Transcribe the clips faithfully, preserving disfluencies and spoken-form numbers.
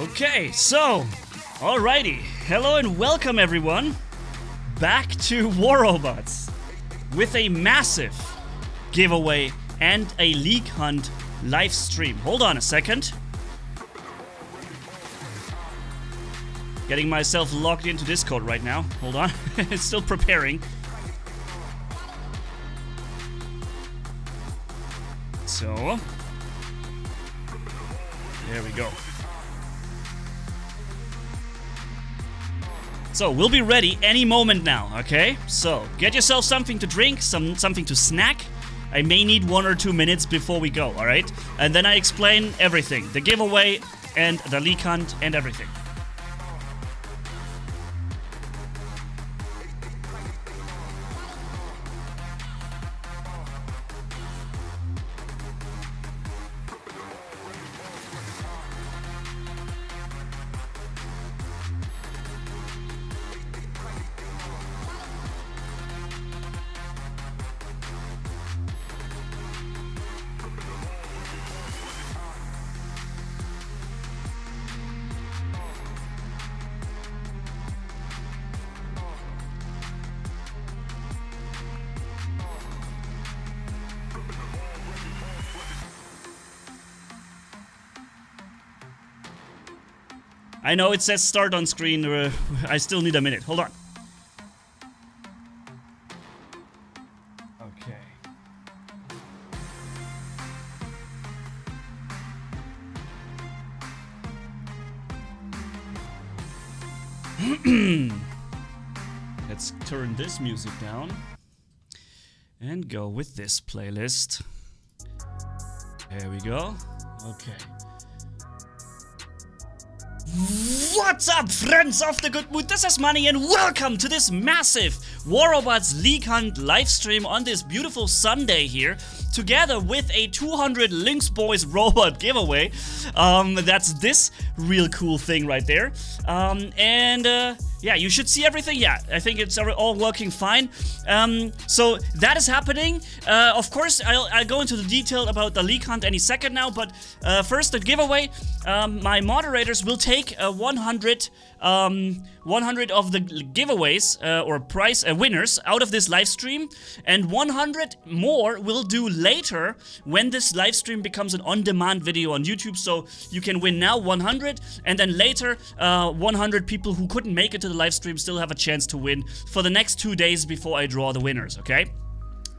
Okay, so, alrighty. Hello and welcome everyone back to War Robots with a massive giveaway and a League Hunt live stream. Hold on a second. Getting myself logged into Discord right now. Hold on, it's still preparing. So, there we go. So, we'll be ready any moment now, okay? So, get yourself something to drink, some something to snack. I may need one or two minutes before we go, alright? And then I explain everything. The giveaway and the leak hunt and everything. I know it says start on screen, uh, I still need a minute, hold on. Okay. Let's turn this music down and go with this playlist. There we go. Okay. What's up, friends of the Good Mood? This is Money and welcome to this massive War Robots League Hunt live stream on this beautiful Sunday here, together with a two hundred Lynx Boys robot giveaway. Um, that's this real cool thing right there. Um, and uh, yeah, you should see everything. Yeah, I think it's all working fine. Um, so that is happening. Uh, of course, I'll, I'll go into the detail about the league hunt any second now. But uh, first, the giveaway. Um, my moderators will take uh, one hundred, um, one hundred of the giveaways uh, or prize uh, winners out of this live stream, and one hundred more will do later when this live stream becomes an on-demand video on YouTube. So you can win now one hundred, and then later uh, one hundred people who couldn't make it to the live stream still have a chance to win for the next two days before I draw the winners, okay?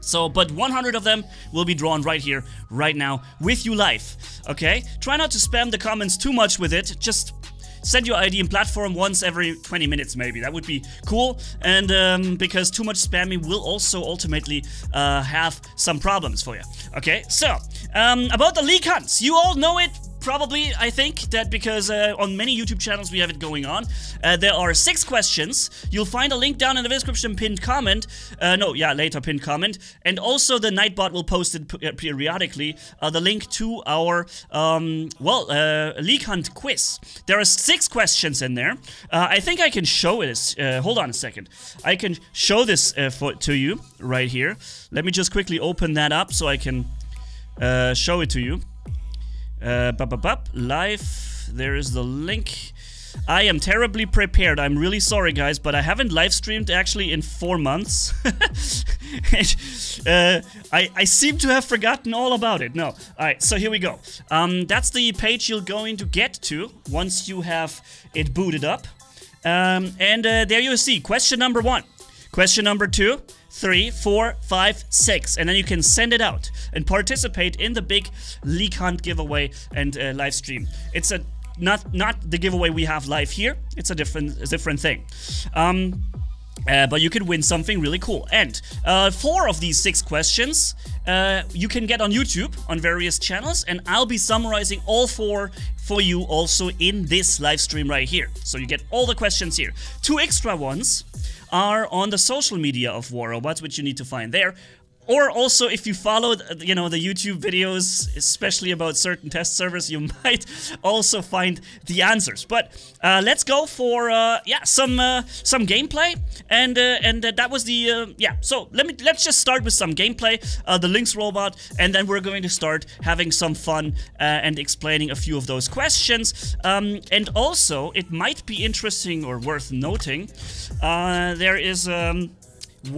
So, but one hundred of them will be drawn right here, right now, with you live, okay? Try not to spam the comments too much with it, just send your I D and platform once every twenty minutes maybe, that would be cool, and um, because too much spamming will also ultimately uh, have some problems for you, okay? So, um, about the league hunts, you all know it. Probably, I think, that because uh, on many YouTube channels we have it going on. Uh, there are six questions. You'll find a link down in the description pinned comment. Uh, no, yeah, later pinned comment. And also the Nightbot will post it p periodically. Uh, the link to our, um, well, uh, League Hunt quiz. There are six questions in there. Uh, I think I can show this. Uh, hold on a second. I can show this uh, for, to you right here. Let me just quickly open that up so I can uh, show it to you. Uh, bup, bup, bup. Live, there is the link. I am terribly prepared, I'm really sorry guys, but I haven't live streamed actually in four months. uh, I, I seem to have forgotten all about it, no. Alright, so here we go. Um, that's the page you're going to get to once you have it booted up. Um, and uh, there you see, question number one. Question number two, three, four, five, six, and then you can send it out and participate in the big League Hunt giveaway and uh, live stream. It's a not not the giveaway we have live here. It's a different a different thing. Um, uh, but you can win something really cool. And uh, four of these six questions uh, you can get on YouTube on various channels, and I'll be summarizing all four for you also in this live stream right here. So you get all the questions here. Two extra ones are on the social media of War Robots, which you need to find there. Or also, if you followed, you know, the YouTube videos, especially about certain test servers, you might also find the answers. But uh, let's go for uh, yeah some uh, some gameplay, and uh, and uh, that was the uh, yeah. So let me let's just start with some gameplay, uh, the Lynx robot, and then we're going to start having some fun uh, and explaining a few of those questions. Um, and also, it might be interesting or worth noting, uh, there is. Um,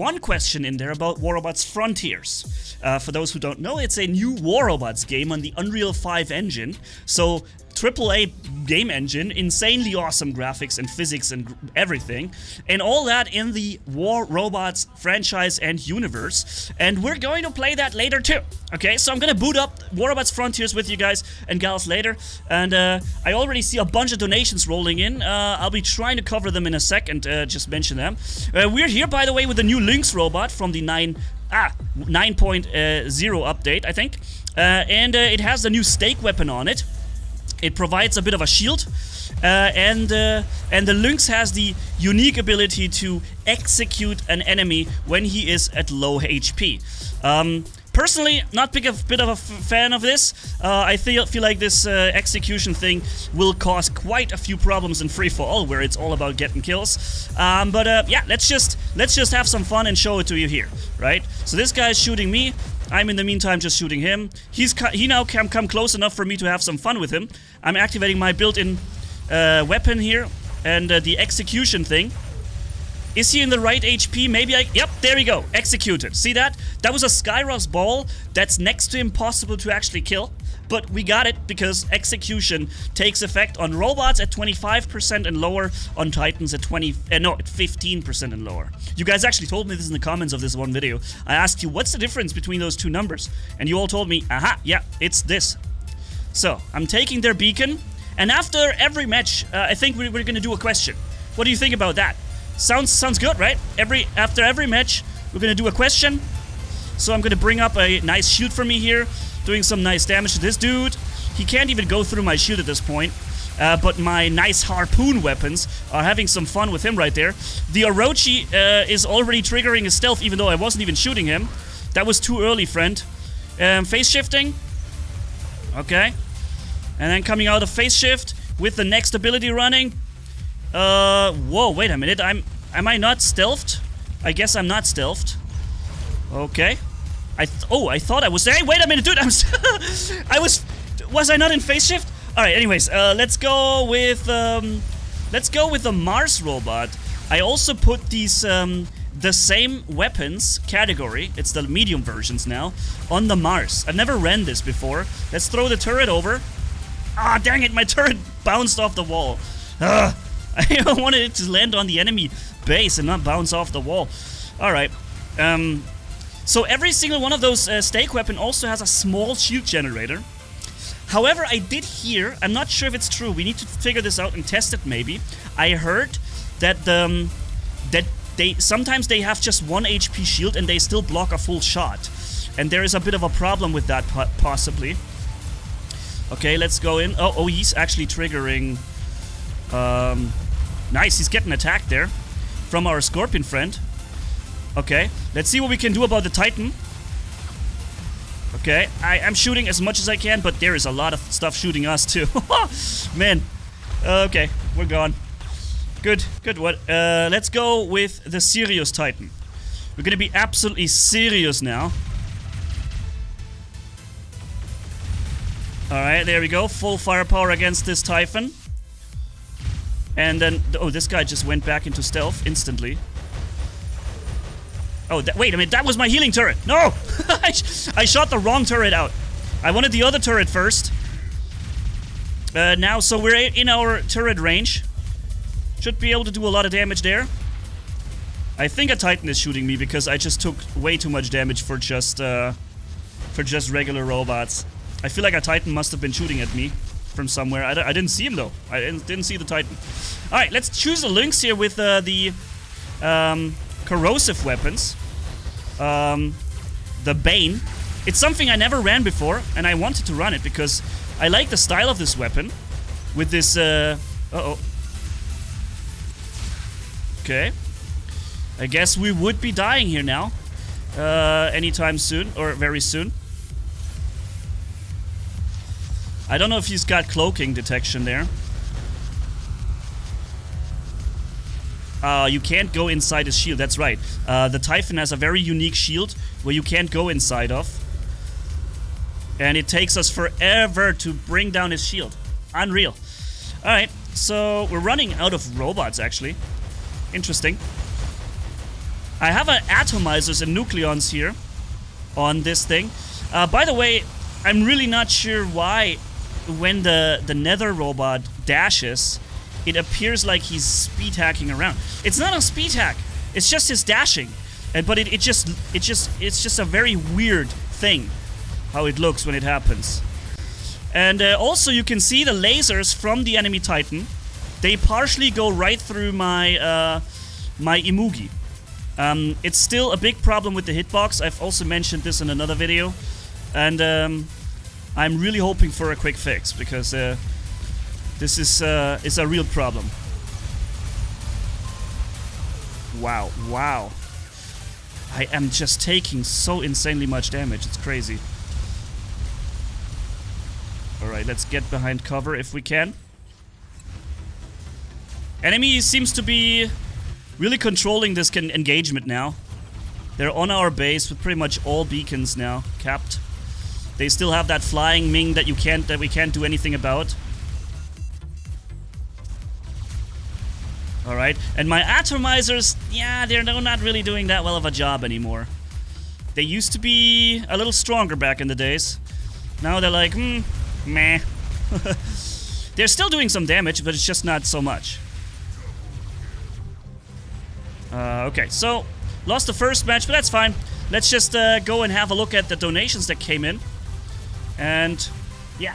One question in there about War Robots Frontiers. Uh, for those who don't know, it's a new War Robots game on the Unreal five engine. So, triple A game engine, insanely awesome graphics and physics and gr everything. And all that in the War Robots franchise and universe. And we're going to play that later too. Okay, so I'm gonna boot up War Robots Frontiers with you guys and gals later. And uh, I already see a bunch of donations rolling in. Uh, I'll be trying to cover them in a sec and uh, just mention them. Uh, we're here, by the way, with the new Lynx robot from the nine point oh update, I think. Uh, and uh, it has the new stake weapon on it. It provides a bit of a shield, uh, and uh, and the Lynx has the unique ability to execute an enemy when he is at low H P. Um, personally, not big of, bit of a f fan of this. Uh, I feel feel like this uh, execution thing will cause quite a few problems in free for all, where it's all about getting kills. Um, but uh, yeah, let's just let's just have some fun and show it to you here, right? So this guy's shooting me. I'm in the meantime just shooting him. He's he now can come close enough for me to have some fun with him. I'm activating my built-in uh, weapon here and uh, the execution thing. Is he in the right H P? Maybe I... Yep, there we go. Executed. See that? That was a Skyros ball that's next to impossible to actually kill. But we got it because execution takes effect on robots at twenty-five percent and lower, on Titans at twenty, uh, no, at fifteen percent and lower. You guys actually told me this in the comments of this one video. I asked you, what's the difference between those two numbers? And you all told me, aha, yeah, it's this. So, I'm taking their beacon. And after every match, uh, I think we're, we're going to do a question. What do you think about that? Sounds sounds good, right? Every after every match, we're gonna do a question. So I'm gonna bring up a nice shield for me here, doing some nice damage to this dude. He can't even go through my shield at this point. Uh, but my nice harpoon weapons are having some fun with him right there. The Orochi uh, is already triggering his stealth, even though I wasn't even shooting him. That was too early, friend. Um, phase shifting. Okay. And then coming out of phase shift with the next ability running. Uh, whoa, wait a minute, I'm, am I not stealthed? I guess I'm not stealthed. Okay. I, th oh, I thought I was, hey, wait a minute, dude, I'm, I was, was I not in phase shift? Alright, anyways, uh, let's go with, um, let's go with the Mars robot. I also put these, um, the same weapons category, it's the medium versions now, on the Mars. I've never ran this before. Let's throw the turret over. Ah, dang it, my turret bounced off the wall. Ugh. I wanted it to land on the enemy base and not bounce off the wall. Alright. Um, so every single one of those uh, stake weapon also has a small shield generator. However, I did hear, I'm not sure if it's true, we need to figure this out and test it maybe. I heard that um, that they sometimes they have just one H P shield and they still block a full shot. And there is a bit of a problem with that possibly. Okay, let's go in. Oh, oh he's actually triggering... Um, nice, he's getting attacked there from our scorpion friend. Okay, let's see what we can do about the Titan. Okay, I, I'm shooting as much as I can, but there is a lot of stuff shooting us too. Man, okay, we're gone. Good, good, what? Uh, let's go with the serious Titan. We're gonna be absolutely serious now. Alright, there we go, full firepower against this Typhon. And then, oh, this guy just went back into stealth instantly. Oh, that, wait, I mean, that was my healing turret. No! I, sh I shot the wrong turret out. I wanted the other turret first. Uh, now, so we're in our turret range. Should be able to do a lot of damage there. I think a Titan is shooting me because I just took way too much damage for just, uh, for just regular robots. I feel like a Titan must have been shooting at me. From somewhere. I, d I didn't see him though. I didn't, didn't see the Titan. Alright, let's choose the Lynx here with uh, the um, corrosive weapons. Um, the Bane. It's something I never ran before, and I wanted to run it because I like the style of this weapon. With this... Uh, uh oh. Okay. I guess we would be dying here now. uh, anytime soon, or very soon. I don't know if he's got cloaking detection there. Uh, you can't go inside his shield, that's right. Uh, the Typhon has a very unique shield where you can't go inside of. And it takes us forever to bring down his shield. Unreal. Alright, so we're running out of robots, actually. Interesting. I have uh, atomizers and nucleons here on this thing. Uh, by the way, I'm really not sure why when the, the Nether robot dashes, it appears like he's speed hacking around. It's not a speed hack. It's just his dashing. And, but it, it just it just it's just a very weird thing how it looks when it happens. And uh, also you can see the lasers from the enemy Titan. They partially go right through my uh, my Imugi. Um, it's still a big problem with the hitbox. I've also mentioned this in another video. And um, I'm really hoping for a quick fix because uh, this is uh, is a real problem. Wow, wow. I am just taking so insanely much damage, it's crazy. Alright, let's get behind cover if we can. Enemy seems to be really controlling this engagement now. They're on our base with pretty much all beacons now capped. They still have that flying Ming that you can't that we can't do anything about. Alright, and my atomizers, yeah, they're not really doing that well of a job anymore. They used to be a little stronger back in the days. Now they're like, hmm, meh. They're still doing some damage, but it's just not so much. Uh, okay, so, lost the first match, but that's fine. Let's just uh, go and have a look at the donations that came in. And, yeah.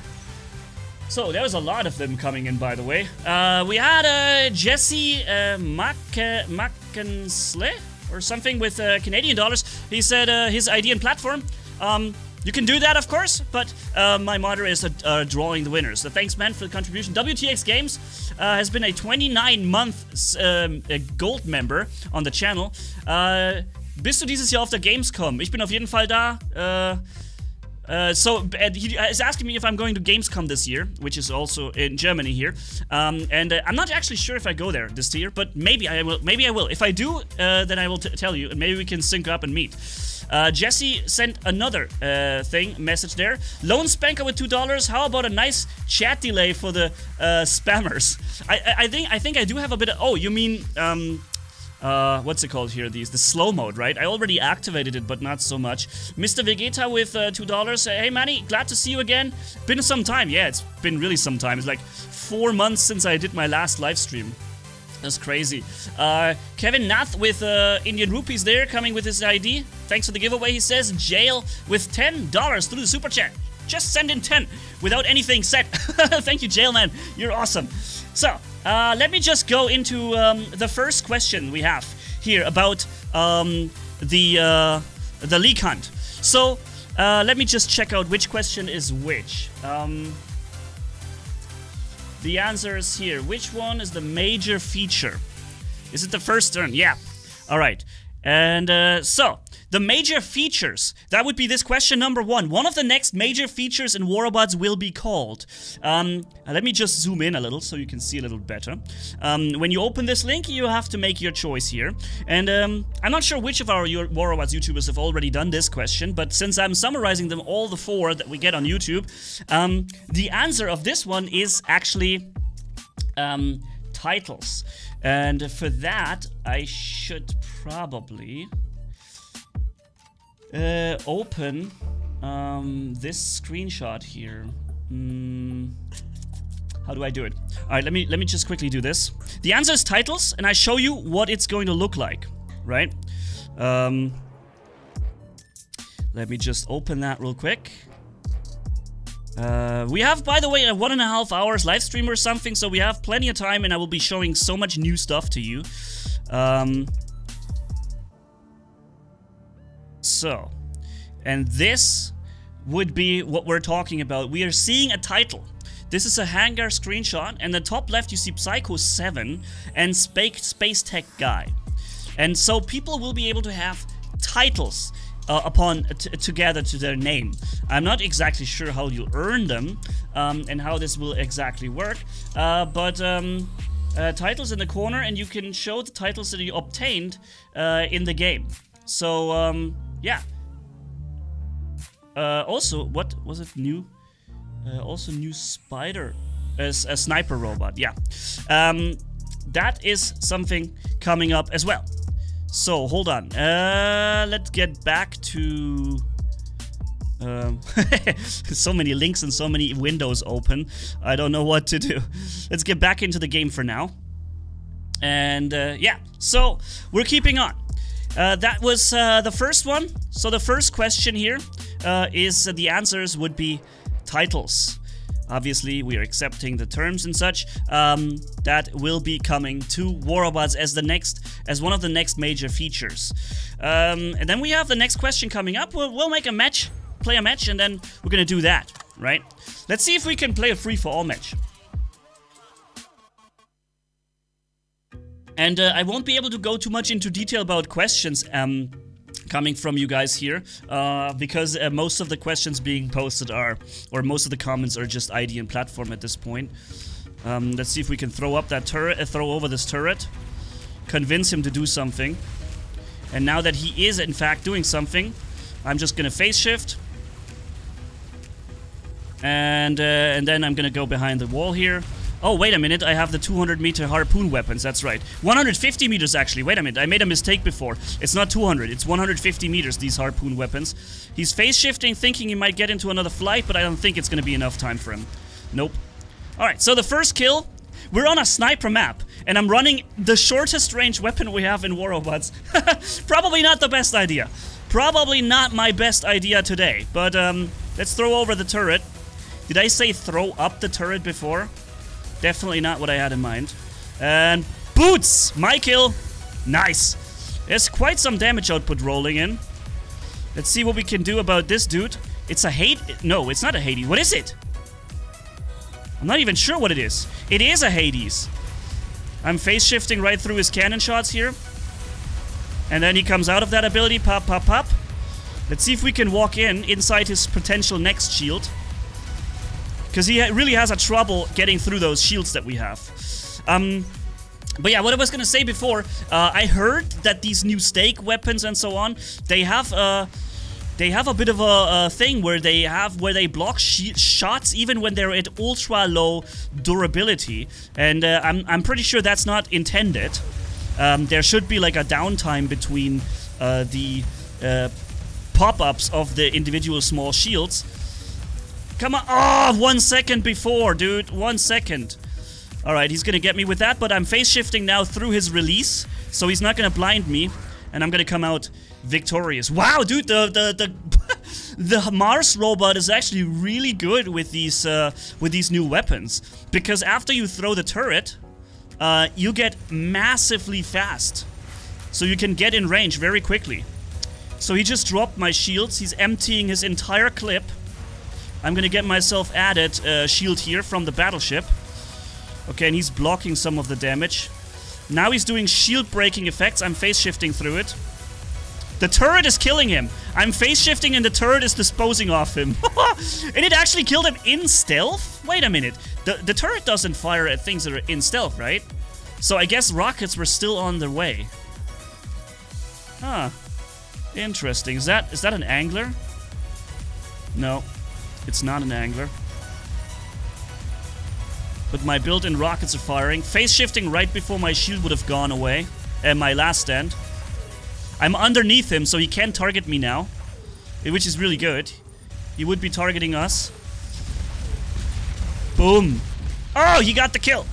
So, there was a lot of them coming in, by the way. Uh, we had uh, Jesse uh, Mackensley or something with uh, Canadian dollars. He said uh, his I D and platform. Um, you can do that, of course, but uh, my moderator is uh, uh, drawing the winners. So thanks, man, for the contribution. W T X Games uh, has been a twenty-nine month um, a Gold member on the channel. Uh, bist du dieses Jahr auf der Gamescom? Ich bin auf jeden Fall da. Uh, Uh, so, uh, he is asking me if I'm going to Gamescom this year, which is also in Germany here, um, and uh, I'm not actually sure if I go there this year, but maybe I will, maybe I will. If I do, uh, then I will t tell you, and maybe we can sync up and meet. Uh, Jesse sent another uh, thing, message there. Lone Spanker with two dollars, how about a nice chat delay for the uh, spammers? I, I, I think I think I do have a bit of, oh, you mean, um... Uh, what's it called here? These the slow mode, right? I already activated it, but not so much. Mister Vegeta with uh, two dollars. Uh, hey, Manny, glad to see you again. Been some time, yeah. It's been really some time. It's like four months since I did my last live stream. That's crazy. Uh, Kevin Nath with uh, Indian rupees there, coming with his I D. Thanks for the giveaway. He says jail with ten dollars through the super chat. Just send in ten without anything said. Thank you, jail man. You're awesome. So. Uh, let me just go into um, the first question we have here about um, the uh, the leak hunt. So uh, let me just check out which question is which. Um, the answer is here. Which one is the major feature? Is it the first turn? Yeah. All right. And uh, so the major features, that would be this question number one. One of the next major features in War Robots will be called. Um, let me just zoom in a little so you can see a little better. Um, when you open this link, you have to make your choice here. And um, I'm not sure which of our your War Robots YouTubers have already done this question, but since I'm summarizing them, all the four that we get on YouTube, um, the answer of this one is actually um, titles. And for that, I should probably uh, open um, this screenshot here. Mm, how do I do it? All right, let me let me just quickly do this. The answer is titles, and I show you what it's going to look like, right? Um, let me just open that real quick. Uh, we have, by the way, a one and a half hours live stream or something, so we have plenty of time, and I will be showing so much new stuff to you. Um, so, and this would be what we're talking about. We are seeing a title. This is a hangar screenshot, and the top left you see Psycho seven and Space Tech Guy. And so people will be able to have titles uh, upon t together to their name. I'm not exactly sure how you earn them um, and how this will exactly work, uh, but um, uh, titles in the corner, and you can show the titles that you obtained uh, in the game. So um, yeah. Uh, also, what was it new? Uh, also new spider, as uh, a sniper robot. Yeah, um, that is something coming up as well. So hold on. Uh, let's get back to. Um, so many links and so many windows open. I don't know what to do. Let's get back into the game for now. And uh, yeah, so we're keeping on. Uh, that was uh, the first one. So the first question here uh, is uh, the answers would be titles. Obviously, we are accepting the terms and such. Um, that will be coming to War Robots as the next, as one of the next major features. Um, and then we have the next question coming up. We'll, we'll make a match, play a match, and then we're gonna do that, right? Let's see if we can play a free-for-all match. And uh, I won't be able to go too much into detail about questions um, coming from you guys here, uh, because uh, most of the questions being posted are, or most of the comments are just I D and platform at this point. Um, let's see if we can throw up that turret, uh, throw over this turret, convince him to do something. And now that he is in fact doing something, I'm just gonna phase shift, and uh, and then I'm gonna go behind the wall here. Oh, wait a minute, I have the two hundred meter harpoon weapons, that's right. one hundred fifty meters actually, wait a minute, I made a mistake before. It's not two hundred, it's one hundred fifty meters, these harpoon weapons. He's phase shifting, thinking he might get into another flight, but I don't think it's gonna be enough time for him. Nope. Alright, so the first kill, we're on a sniper map, and I'm running the shortest range weapon we have in War Robots. Probably not the best idea. Probably not my best idea today, but um, let's throw over the turret. Did I say throw up the turret before? Definitely not what I had in mind. And boots! My kill! Nice! There's quite some damage output rolling in. Let's see what we can do about this dude. It's a Hades. No, it's not a Hades. What is it? I'm not even sure what it is. It is a Hades. I'm phase shifting right through his cannon shots here. And then he comes out of that ability. Pop, pop, pop. Let's see if we can walk in inside his potential next shield. Because he really has a trouble getting through those shields that we have. Um, but yeah, what I was going to say before, uh, I heard that these new stake weapons and so on, they have a, they have a bit of a, a thing where they have where they block sh shots even when they're at ultra low durability, and uh, I'm I'm pretty sure that's not intended. Um, there should be like a downtime between uh, the uh, pop-ups of the individual small shields. Come on. Oh, one second before, dude. One second. All right, he's going to get me with that, but I'm phase shifting now through his release, so he's not going to blind me, and I'm going to come out victorious. Wow, dude, the the the the Mars robot is actually really good with these uh, with these new weapons, because after you throw the turret, uh, you get massively fast. So you can get in range very quickly. So he just dropped my shields. He's emptying his entire clip. I'm gonna get myself added uh, shield here from the battleship. Okay, and he's blocking some of the damage. Now he's doing shield breaking effects. I'm phase shifting through it. The turret is killing him. I'm phase shifting and the turret is disposing of him. And it actually killed him in stealth? Wait a minute. The, the turret doesn't fire at things that are in stealth, right? So I guess rockets were still on their way. Huh. Interesting. Is that is that an angler? No. It's not an angler. But my built-in rockets are firing. Phase shifting right before my shield would have gone away. And my last stand. I'm underneath him, so he can't target me now. Which is really good. He would be targeting us. Boom. Oh, he got the kill.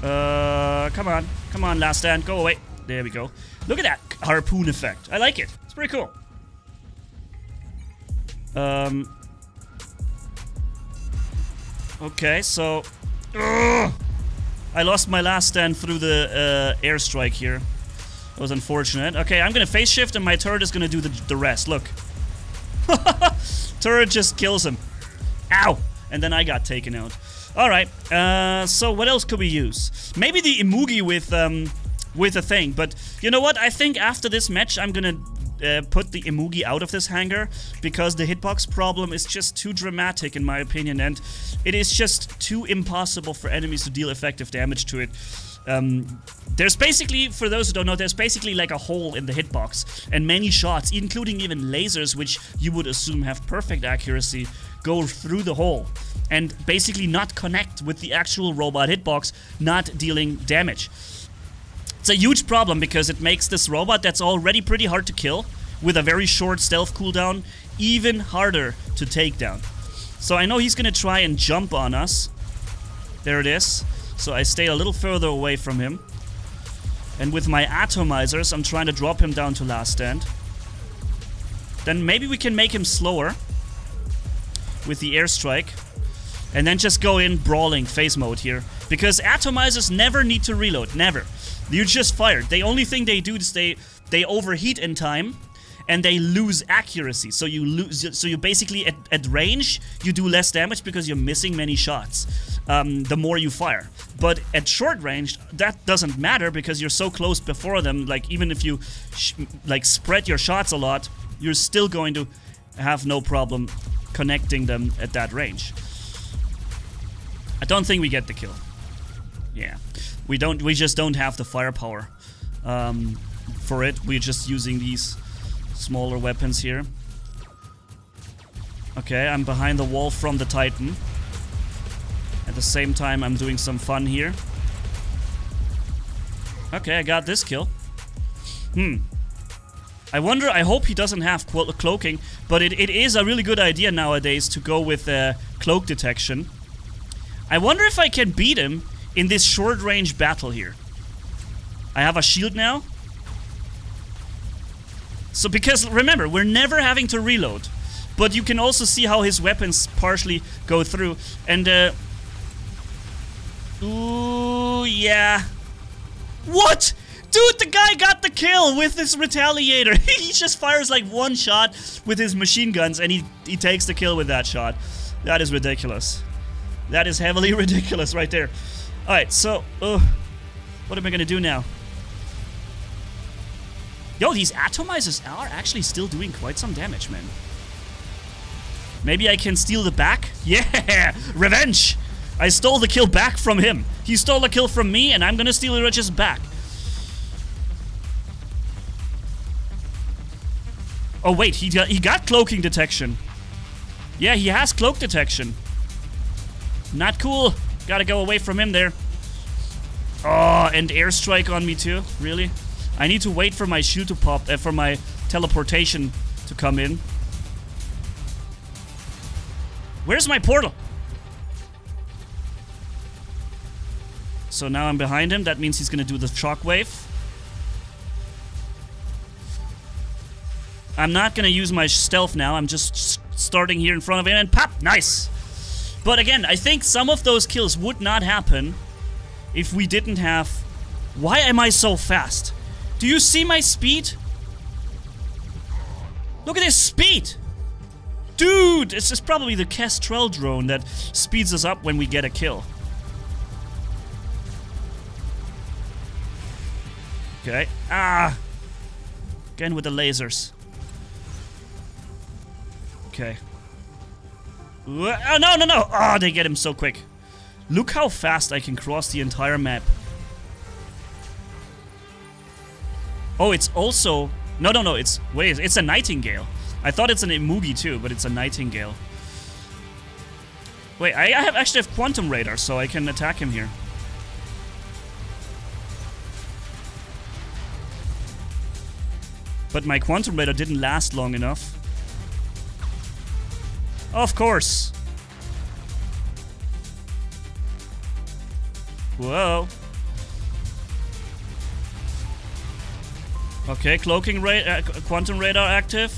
Uh, come on. Come on, last stand. Go away. There we go. Look at that harpoon effect. I like it. It's pretty cool. Um. Okay, so Ugh! I lost my last stand through the uh, airstrike here. That was unfortunate. Okay, I'm gonna phase shift and my turret is gonna do the, the rest. Look, turret just kills him. Ow! And then I got taken out. All right. Uh. So what else could we use? Maybe the Imugi with um with a thing. But you know what? I think after this match, I'm gonna uh, put the Imugi out of this hangar, because the hitbox problem is just too dramatic in my opinion, and it is just too impossible for enemies to deal effective damage to it. Um, there's basically, for those who don't know, there's basically like a hole in the hitbox, and many shots, including even lasers, which you would assume have perfect accuracy, go through the hole and basically not connect with the actual robot hitbox, not dealing damage. It's a huge problem because it makes this robot that's already pretty hard to kill, with a very short stealth cooldown, even harder to take down. So I know he's gonna try and jump on us. There it is. So I stay a little further away from him. And with my atomizers, I'm trying to drop him down to last stand. Then maybe we can make him slower with the airstrike. And then just go in brawling phase mode here. Because atomizers never need to reload, never. You just fire. The only thing they do is they, they overheat in time. And they lose accuracy, so you lose. So you basically at, at range you do less damage because you're missing many shots. Um, the more you fire, but at short range that doesn't matter because you're so close before them. Like even if you sh like spread your shots a lot, you're still going to have no problem connecting them at that range. I don't think we get the kill. Yeah, we don't. We just don't have the firepower um, for it. We're just using these smaller weapons here. Okay, I'm behind the wall from the Titan. At the same time, I'm doing some fun here. Okay, I got this kill. Hmm. I wonder, I hope he doesn't have clo cloaking, but it, it is a really good idea nowadays to go with uh, cloak detection. I wonder if I can beat him in this short-range battle here. I have a shield now. So, because, remember, we're never having to reload. But you can also see how his weapons partially go through. And, uh... ooh, yeah. What?! Dude, the guy got the kill with his retaliator! He just fires, like, one shot with his machine guns, and he, he takes the kill with that shot. That is ridiculous. That is heavily ridiculous right there. Alright, so, uh... what am I gonna do now? Yo, these atomizers are actually still doing quite some damage, man. Maybe I can steal the back? Yeah! Revenge! I stole the kill back from him. He stole the kill from me, and I'm gonna steal the riches back. Oh, wait, he got, he got cloaking detection. Yeah, he has cloak detection. Not cool. Gotta go away from him there. Oh, and airstrike on me too? Really? I need to wait for my shield to pop, uh, for my teleportation to come in. Where's my portal? So now I'm behind him, that means he's gonna do the shockwave. I'm not gonna use my stealth now, I'm just starting here in front of him and pop! Nice! But again, I think some of those kills would not happen if we didn't have... Why am I so fast? Do you see my speed? Look at this speed! Dude, this is probably the Kestrel drone that speeds us up when we get a kill. Okay. Ah! Again with the lasers. Okay. Oh, no, no, no! Ah, oh, they get him so quick. Look how fast I can cross the entire map. Oh, it's also... No, no, no, it's... Wait, it's a Nightingale. I thought it's an Imugi too, but it's a Nightingale. Wait, I, I have, actually have Quantum Radar, so I can attack him here. But my Quantum Radar didn't last long enough. Of course! Whoa! Okay, cloaking ra uh, quantum radar active.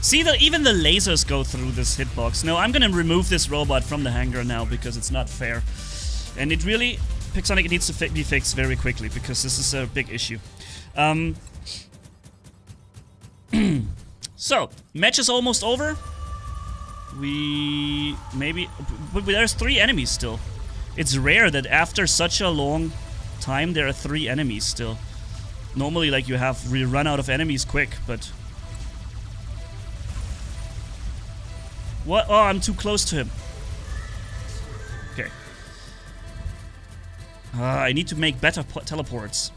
See that even the lasers go through this hitbox. No, I'm gonna remove this robot from the hangar now because it's not fair. And it really, Pixonic, it needs to fi be fixed very quickly because this is a big issue. Um, so, match is almost over. We maybe, but there's three enemies still. It's rare that after such a long time there are three enemies still. Normally, like, you have we run out of enemies quick, but... What? Oh, I'm too close to him. Okay. Uh, I need to make better teleports.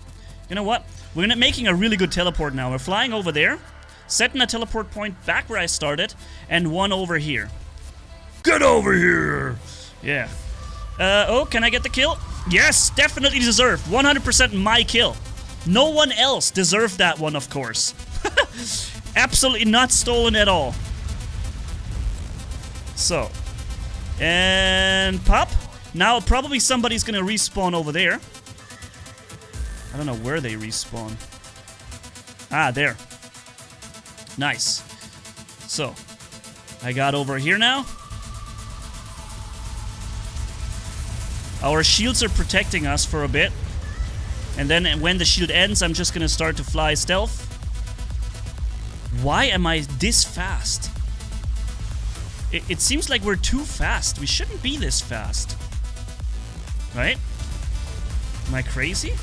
You know what? We're making a really good teleport now. We're flying over there, setting a teleport point back where I started, and one over here. Get over here! Yeah. Uh, oh, can I get the kill? Yes, definitely deserved. one hundred percent my kill. No one else deserved that one, of course. Absolutely not stolen at all. So. And pop. Now probably somebody's gonna respawn over there. I don't know where they respawn. Ah, there. Nice. So. I got over here now. Our shields are protecting us for a bit. And then when the shield ends, I'm just gonna start to fly stealth. Why am I this fast? It, it seems like we're too fast. We shouldn't be this fast. Right? Am I crazy?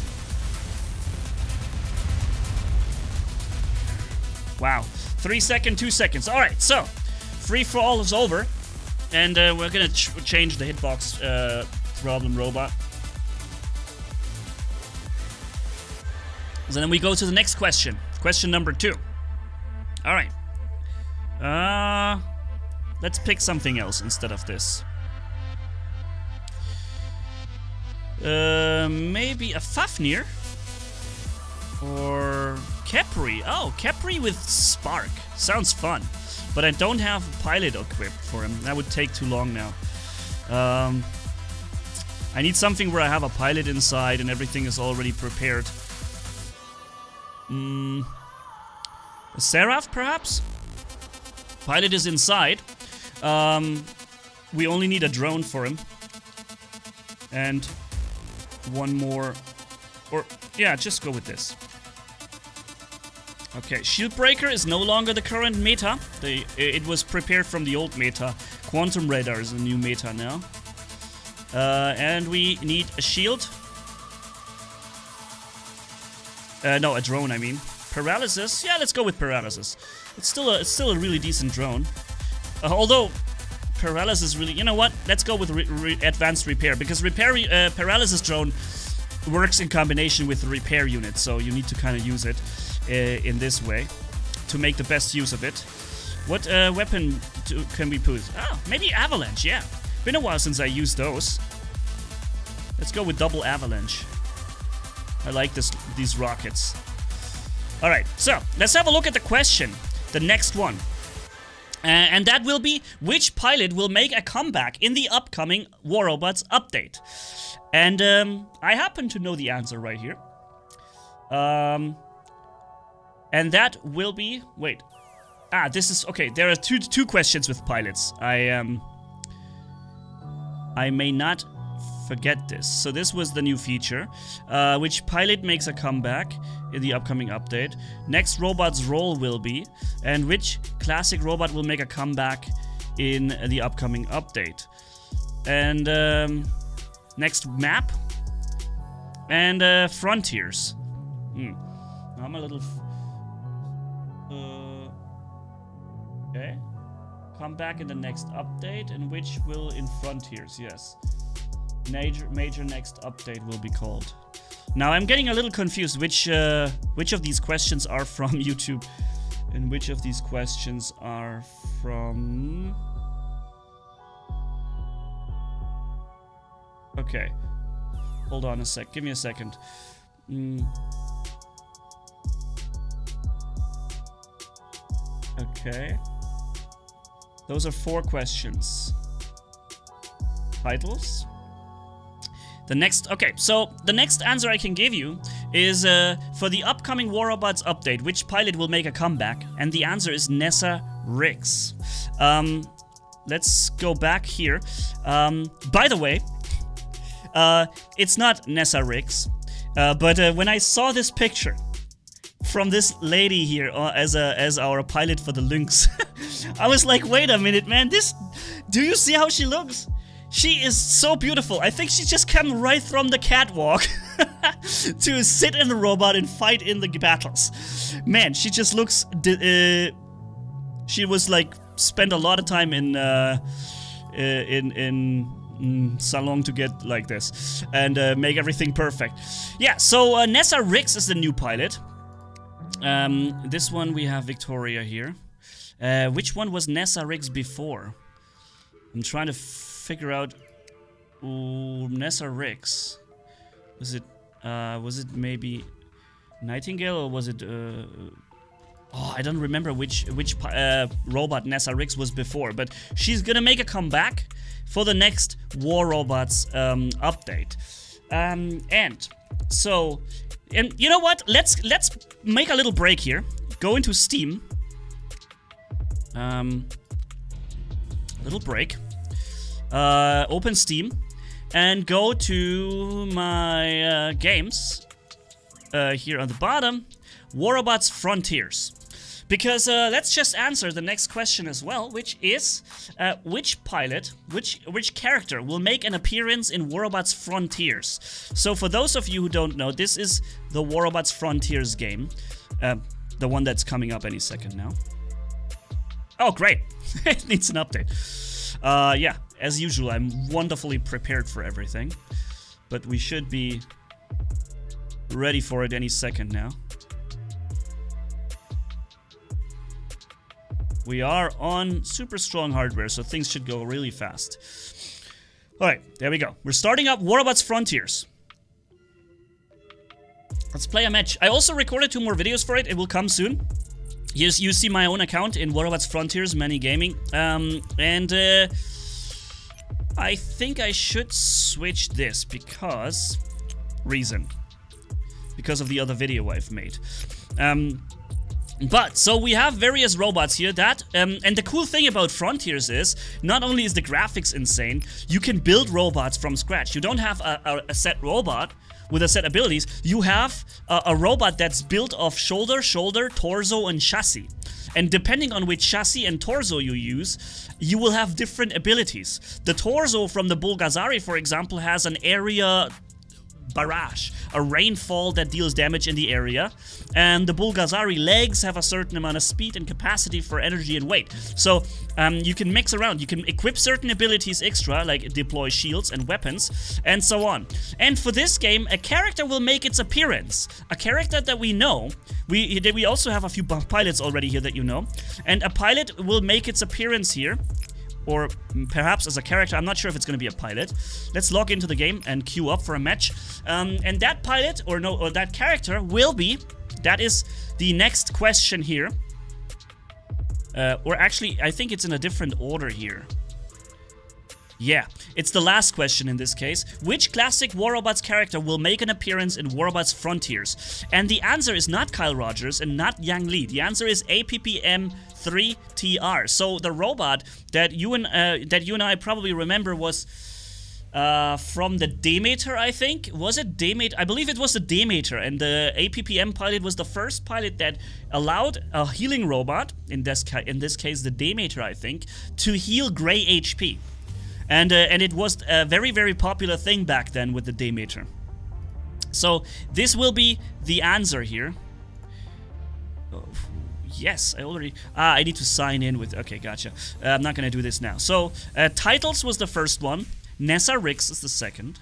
Wow. Three second, two seconds. Alright, so. Free for all is over. And uh, we're gonna ch change the hitbox uh, problem robot. So then we go to the next question. Question number two. All right. Uh, let's pick something else instead of this. Uh, maybe a Fafnir? Or Kepri. Oh, Kepri with Spark. Sounds fun. But I don't have Pilot equipped for him. That would take too long now. Um, I need something where I have a Pilot inside and everything is already prepared. Mm, a Seraph, perhaps? Pilot is inside. Um, we only need a drone for him. And one more... Or, yeah, just go with this. Okay, Shieldbreaker is no longer the current meta. They, it was prepared from the old meta. Quantum Radar is the new meta now. Uh, and we need a shield. Uh, no, a drone, I mean. Paralysis? Yeah, let's go with Paralysis. It's still a, it's still a really decent drone. Uh, although, Paralysis really... You know what? Let's go with re re Advanced Repair. Because repair uh, Paralysis drone works in combination with the Repair unit. So you need to kind of use it uh, in this way to make the best use of it. What uh, weapon do, can we put? Oh, maybe Avalanche, yeah. Been a while since I used those. Let's go with double Avalanche. I like this, these rockets. Alright, so let's have a look at the question. The next one. Uh, and that will be, which pilot will make a comeback in the upcoming War Robots update? And um, I happen to know the answer right here. Um, and that will be... Wait. Ah, this is... Okay, there are two, two questions with pilots. I, um, I may not... forget this. So this was the new feature. Uh, which pilot makes a comeback in the upcoming update. Next robot's role will be. And which classic robot will make a comeback in the upcoming update. And um, next map. And uh, Frontiers. Hmm. I'm a little... F uh, okay. Comeback in the next update. And which will in Frontiers. Yes. Major, major next update will be called. Now I'm getting a little confused which uh, which of these questions are from YouTube and which of these questions are from... Okay. Hold on a sec. Give me a second. Mm. Okay. Those are four questions. Titles? The next, okay, so the next answer I can give you is uh, for the upcoming War Robots update, which pilot will make a comeback? And the answer is Nessa Rix. Um, let's go back here. Um, by the way, uh, it's not Nessa Rix, uh, but uh, when I saw this picture from this lady here uh, as a as our pilot for the Lynx, I was like, wait a minute, man, this, do you see how she looks? She is so beautiful. I think she just came right from the catwalk. to sit in the robot and fight in the battles. Man, she just looks... Uh, she was like, spent a lot of time in... Uh, in... in Mm, salon to get like this and uh, make everything perfect. Yeah, so uh, Nessa Rix is the new pilot. Um, this one we have Victoria here. Uh, which one was Nessa Rix before? I'm trying to figure out. Ooh, Nessa Rix. Was it? Uh, was it maybe Nightingale or was it? Uh, oh, I don't remember which which uh, robot Nessa Rix was before, but she's gonna make a comeback for the next War Robots um, update. Um, and so, and you know what? Let's let's make a little break here. Go into Steam. Um, little break. Uh, open Steam and go to my uh, games uh, here on the bottom. War Robots Frontiers. Because uh, let's just answer the next question as well, which is uh, which pilot, which which character will make an appearance in War Robots Frontiers? So for those of you who don't know, this is the War Robots Frontiers game, uh, the one that's coming up any second now. Oh great, it needs an update. Uh, yeah, as usual, I'm wonderfully prepared for everything, but we should be ready for it any second now. We are on super strong hardware, so things should go really fast. Alright, there we go. We're starting up War Robots Frontiers. Let's play a match. I also recorded two more videos for it. It will come soon. Here's, you see my own account in War Robots Frontiers, Many Gaming. Um, and uh, I think I should switch this because... Reason. Because of the other video I've made. Um... But, so we have various robots here that, um, and the cool thing about Frontiers is, not only is the graphics insane, you can build robots from scratch. You don't have a, a, a set robot with a set abilities, you have a, a robot that's built of shoulder, shoulder, torso and chassis. And depending on which chassis and torso you use, you will have different abilities. The torso from the Bulgasari, for example, has an area... barrage, a rainfall that deals damage in the area, and the Bulgasari legs have a certain amount of speed and capacity for energy and weight. So um, you can mix around, you can equip certain abilities extra, like deploy shields and weapons, and so on. And for this game, a character will make its appearance. A character that we know, we, we also have a few pilots already here that you know, and a pilot will make its appearance here, or perhaps as a character, I'm not sure if it's going to be a pilot. Let's log into the game and queue up for a match. Um, and that pilot, or no, or that character will be, that is the next question here. Uh, or actually, I think it's in a different order here. Yeah, it's the last question in this case. Which classic War Robots character will make an appearance in War Robots Frontiers? And the answer is not Kyle Rogers and not Yang Li. The answer is A P P M three T R. So the robot that you and uh, that you and I probably remember was uh, from the Demeter, I think. Was it Demeter? I believe it was the Demeter, and the A P P M pilot was the first pilot that allowed a healing robot, in this in this case the Demeter, I think, to heal gray H P. And, uh, and it was a very, very popular thing back then with the Demeter. So, this will be the answer here. Oh, yes, I already... Ah, I need to sign in with... Okay, gotcha. Uh, I'm not gonna do this now. So, uh, Titles was the first one. Nessa Rix is the second.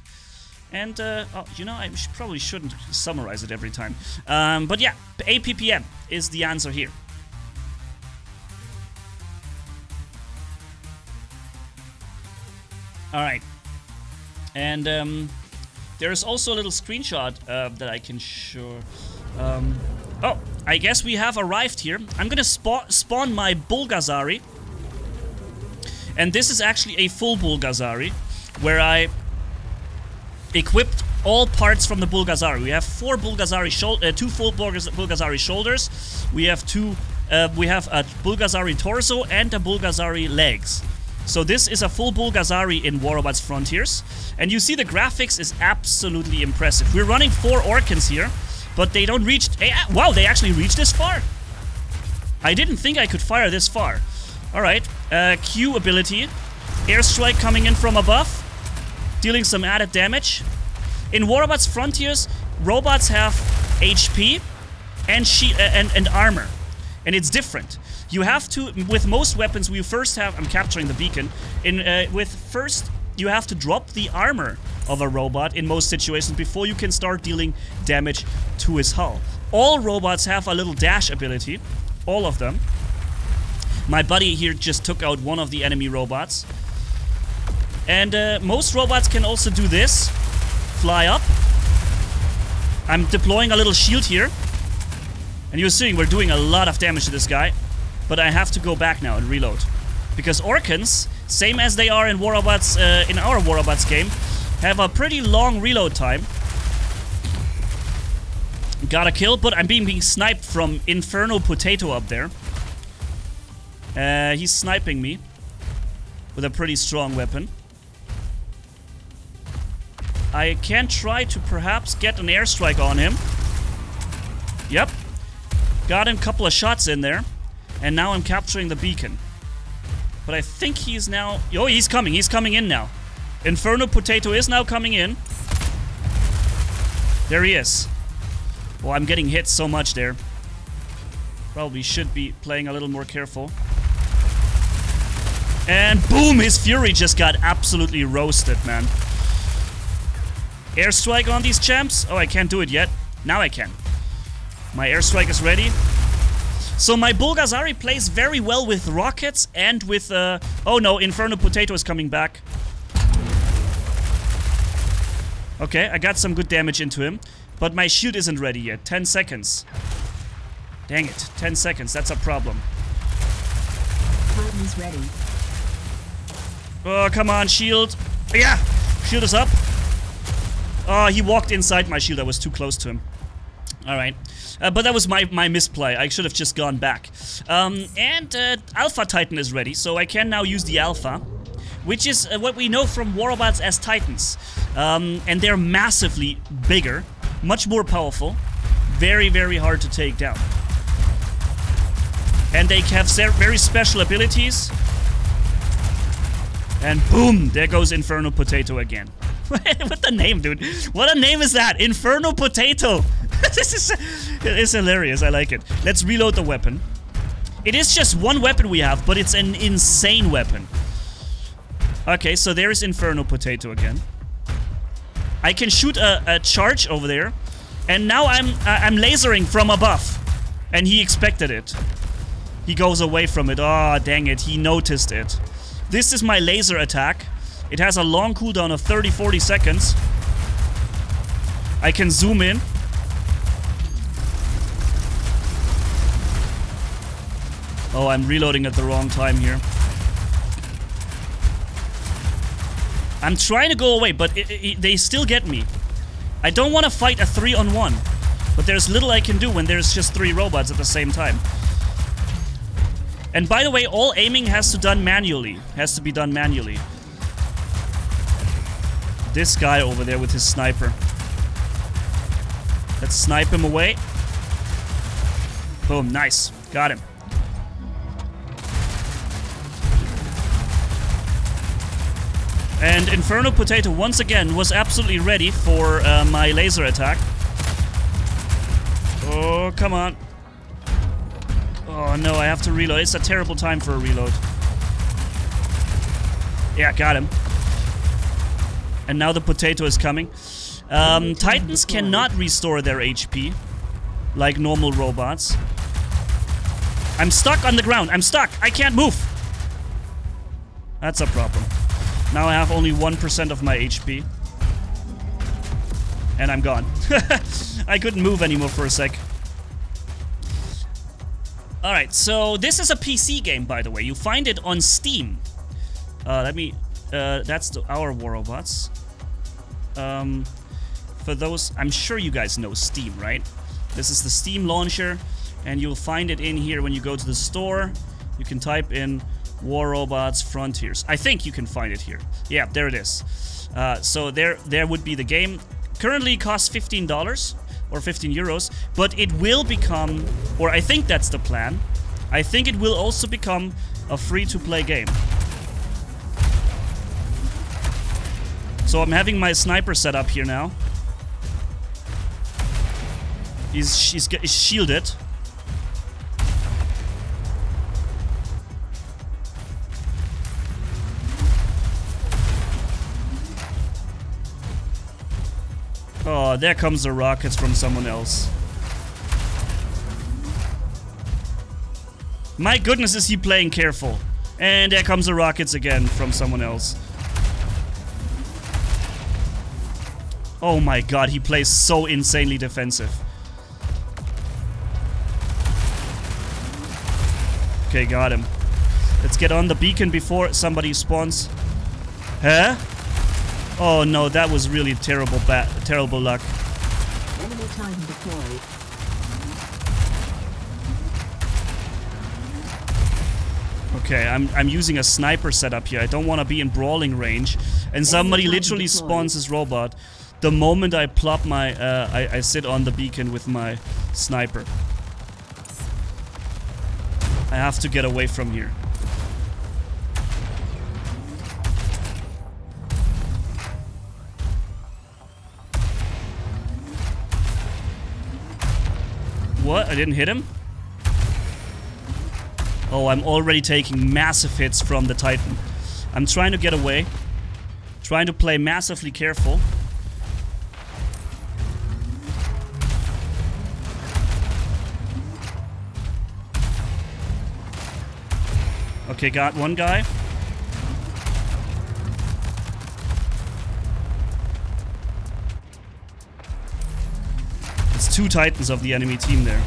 And, uh, oh, you know, I sh probably shouldn't summarize it every time. Um, but yeah, A P P M is the answer here. Alright, and um, there is also a little screenshot uh, that I can show. Um, oh, I guess we have arrived here. I'm gonna spa spawn my Bulgasari. And this is actually a full Bulgasari, where I equipped all parts from the Bulgasari. We have four Bulgasari shoulders, uh, two full Bulgas Bulgasari shoulders, we have two, uh, we have a Bulgasari torso and a Bulgasari legs. So this is a full Bulgasari in War Robots Frontiers, and you see the graphics is absolutely impressive. We're running four Orkans here, but they don't reach... Hey, wow, they actually reached this far? I didn't think I could fire this far. Alright, uh, Q ability. Airstrike coming in from above, dealing some added damage. In War Robots Frontiers, robots have H P and she uh, and and armor, and it's different. You have to, with most weapons, we first have. I'm capturing the beacon. In uh, with first, you have to drop the armor of a robot in most situations before you can start dealing damage to his hull. All robots have a little dash ability, all of them. My buddy here just took out one of the enemy robots. And uh, most robots can also do this. Fly up. I'm deploying a little shield here. And you're seeing we're doing a lot of damage to this guy. But I have to go back now and reload. Because Orkans, same as they are in War Robots, uh, in our War Robots game, have a pretty long reload time. Got a kill, but I'm being, being sniped from Inferno Potato up there. Uh, he's sniping me with a pretty strong weapon. I can try to perhaps get an airstrike on him. Yep. Got him a couple of shots in there. And now I'm capturing the beacon. But I think he's now... Oh, he's coming. He's coming in now. Inferno Potato is now coming in. There he is. Oh, I'm getting hit so much there. Probably should be playing a little more careful. And boom! His Fury just got absolutely roasted, man. Airstrike on these champs? Oh, I can't do it yet. Now I can. My airstrike is ready. So my Bulgasari plays very well with rockets and with... Uh, oh no, Inferno Potato is coming back. Okay, I got some good damage into him. But my shield isn't ready yet. ten seconds. Dang it. ten seconds. That's a problem. Proton's ready. Oh, come on, shield. Yeah! Shield is up. Oh, he walked inside my shield. I was too close to him. Alright. Uh, but that was my, my misplay. I should have just gone back. Um, and uh, Alpha Titan is ready, so I can now use the Alpha, which is uh, what we know from War Robots as Titans. Um, and they're massively bigger, much more powerful, very, very hard to take down. And they have very special abilities. And boom, there goes Inferno Potato again. What the name, dude? What a name is that? Inferno Potato! This is it is hilarious, I like it. Let's reload the weapon. It is just one weapon we have, but it's an insane weapon. Okay, so there is Inferno Potato again. I can shoot a, a charge over there, and now I'm uh, I'm lasering from above, and he expected it. He goes away from it. Ah, oh, dang it, he noticed it. This is my laser attack. It has a long cooldown of thirty to forty seconds. I can zoom in. Oh, I'm reloading at the wrong time here. I'm trying to go away, but it, it, they still get me. I don't want to fight a three on one, but there's little I can do when there's just three robots at the same time. And by the way, all aiming has to done manually. Has to be done manually. This guy over there with his sniper. Let's snipe him away. Boom, nice. Got him. And Inferno Potato, once again, was absolutely ready for uh, my laser attack. Oh, come on. Oh, no, I have to reload. It's a terrible time for a reload. Yeah, got him. And now the potato is coming. Um, Titans cannot restore their H P, like normal robots. I'm stuck on the ground. I'm stuck. I can't move. That's a problem. Now I have only one percent of my H P. And I'm gone. I couldn't move anymore for a sec. Alright, so this is a P C game, by the way. You find it on Steam. Uh, let me... Uh, that's the, our War Robots. Um, for those... I'm sure you guys know Steam, right? This is the Steam launcher. And you'll find it in here when you go to the store. You can type in... War Robots Frontiers. I think you can find it here. Yeah, there it is. Uh, so there there would be the game. Currently costs fifteen dollars or fifteen euros, but it will become, or I think that's the plan, I think it will also become a free-to-play game. So I'm having my sniper set up here now. He's, she's, he's shielded. Oh, there comes the rockets from someone else. My goodness, is he playing careful. And there comes the rockets again from someone else. Oh my god, he plays so insanely defensive. Okay, got him. Let's get on the beacon before somebody spawns. Huh? Oh no, that was really terrible ba- terrible luck. Enemy time deployed. Okay, I'm I'm using a sniper setup here. I don't want to be in brawling range, and somebody literally spawns his robot the moment I plop my uh, I I sit on the beacon with my sniper. I have to get away from here. What? I didn't hit him? Oh, I'm already taking massive hits from the Titan. I'm trying to get away. Trying to play massively careful. Okay, got one guy. It's two Titans of the enemy team there.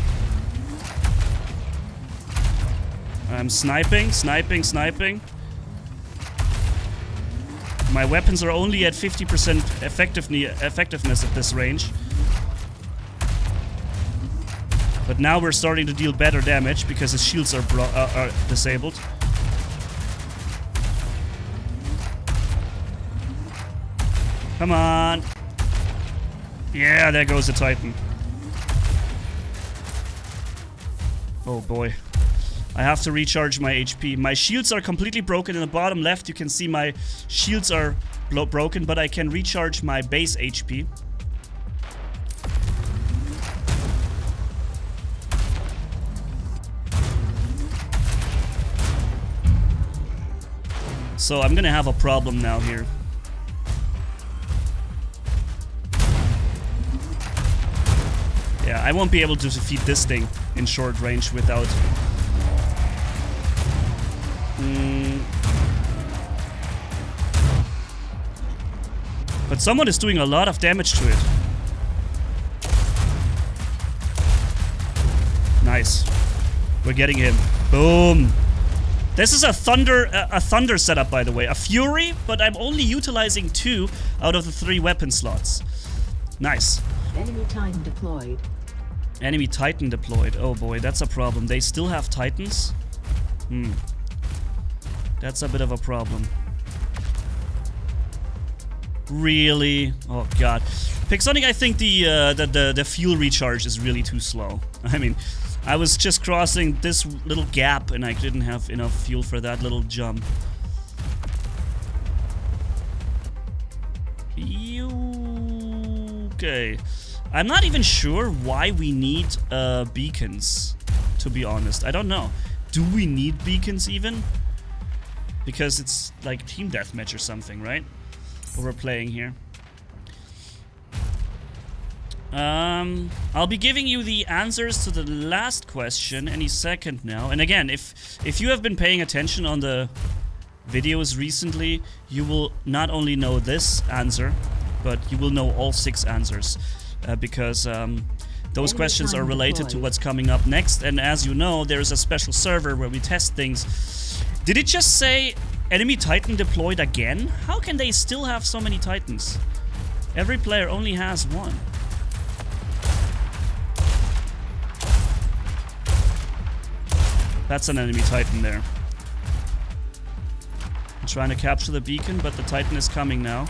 I'm sniping, sniping, sniping. My weapons are only at fifty percent effectiveness at this range. But now we're starting to deal better damage because his shields are, bro uh, are disabled. Come on. Yeah, there goes the Titan. Oh boy. I have to recharge my H P. My shields are completely broken. In the bottom left, you can see my shields are broken, but I can recharge my base H P. So I'm gonna have a problem now here. Yeah, I won't be able to defeat this thing in short range without... Mm. But someone is doing a lot of damage to it. Nice. We're getting him. Boom. This is a thunder a, a thunder setup, by the way. A Fury, but I'm only utilizing two out of the three weapon slots. Nice. Enemy Titan deployed. Enemy Titan deployed. Oh boy, that's a problem. They still have Titans? Hmm. That's a bit of a problem. Really? Oh god. Pixonic, I think the, uh, the, the, the fuel recharge is really too slow. I mean, I was just crossing this little gap and I didn't have enough fuel for that little jump. Okay. I'm not even sure why we need uh, beacons, to be honest. I don't know. Do we need beacons even? Because it's like team deathmatch or something, right? What we're playing here. Um, I'll be giving you the answers to the last question any second now. And again, if if you have been paying attention on the videos recently, you will not only know this answer, but you will know all six answers. Uh, because um, those questions are related to what's coming up next. And as you know, there is a special server where we test things. Did it just say enemy Titan deployed again? How can they still have so many Titans? Every player only has one. That's an enemy Titan there. I'm trying to capture the beacon, but the Titan is coming now.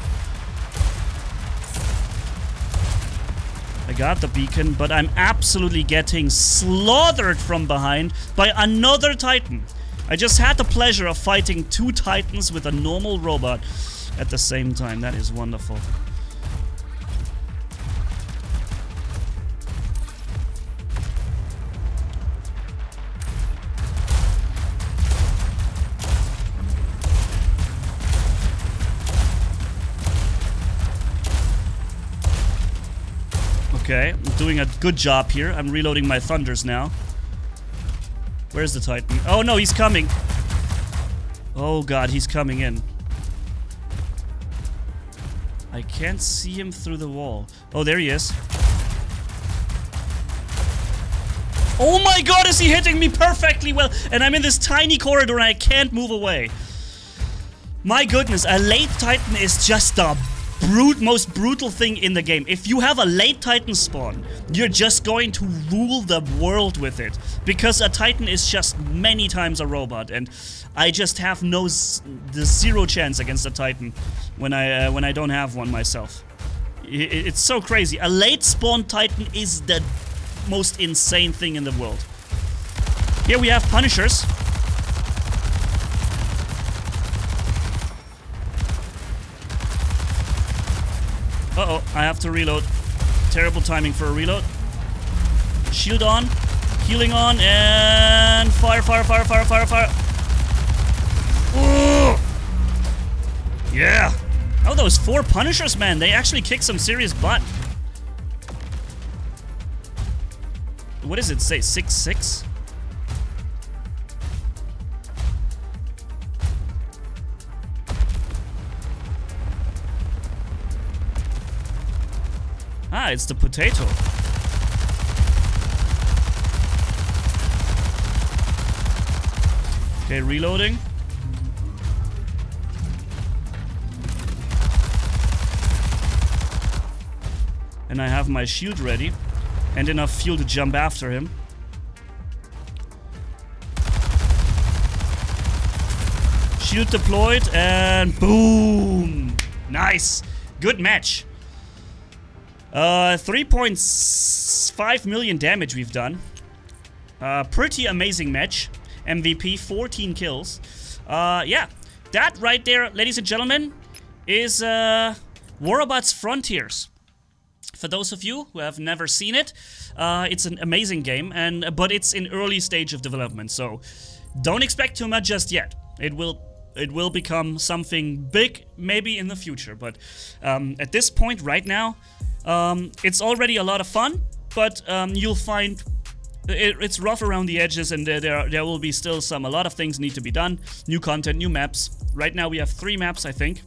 I got the beacon, but I'm absolutely getting slaughtered from behind by another Titan. I just had the pleasure of fighting two Titans with a normal robot at the same time. That is wonderful. doing a good job here. I'm reloading my Thunders now. Where's the Titan? Oh no, he's coming. Oh god, he's coming in. I can't see him through the wall. Oh, there he is. Oh my god, is he hitting me perfectly well? And I'm in this tiny corridor and I can't move away. My goodness, a late Titan is just the brute, most brutal thing in the game. If you have a late Titan spawn, you're just going to rule the world with it. Because a Titan is just many times a robot. And I just have no the zero chance against a Titan when I, uh, when I don't have one myself. It's so crazy. A late spawn Titan is the most insane thing in the world. Here we have Punishers. Uh-oh, I have to reload. Terrible timing for a reload. Shield on, healing on, and fire, fire, fire, fire, fire, fire. Ooh! Yeah! Oh, those four Punishers, man, they actually kick some serious butt. What does it say? Six, six? Ah, it's the potato. Okay, reloading. And I have my shield ready. And enough fuel to jump after him. Shield deployed and boom! Nice! Good match. Uh, three point five million damage we've done. Uh, pretty amazing match. M V P, fourteen kills. Uh, yeah, that right there, ladies and gentlemen, is uh, War Robots Frontiers. For those of you who have never seen it, uh, it's an amazing game, and but it's in early stage of development, so don't expect too much just yet. It will it will become something big maybe in the future, but um, at this point right now, um, it's already a lot of fun, but um, you'll find it, it's rough around the edges, and there, there, there will be still some, a lot of things need to be done, new content, new maps. Right now we have three maps, I think.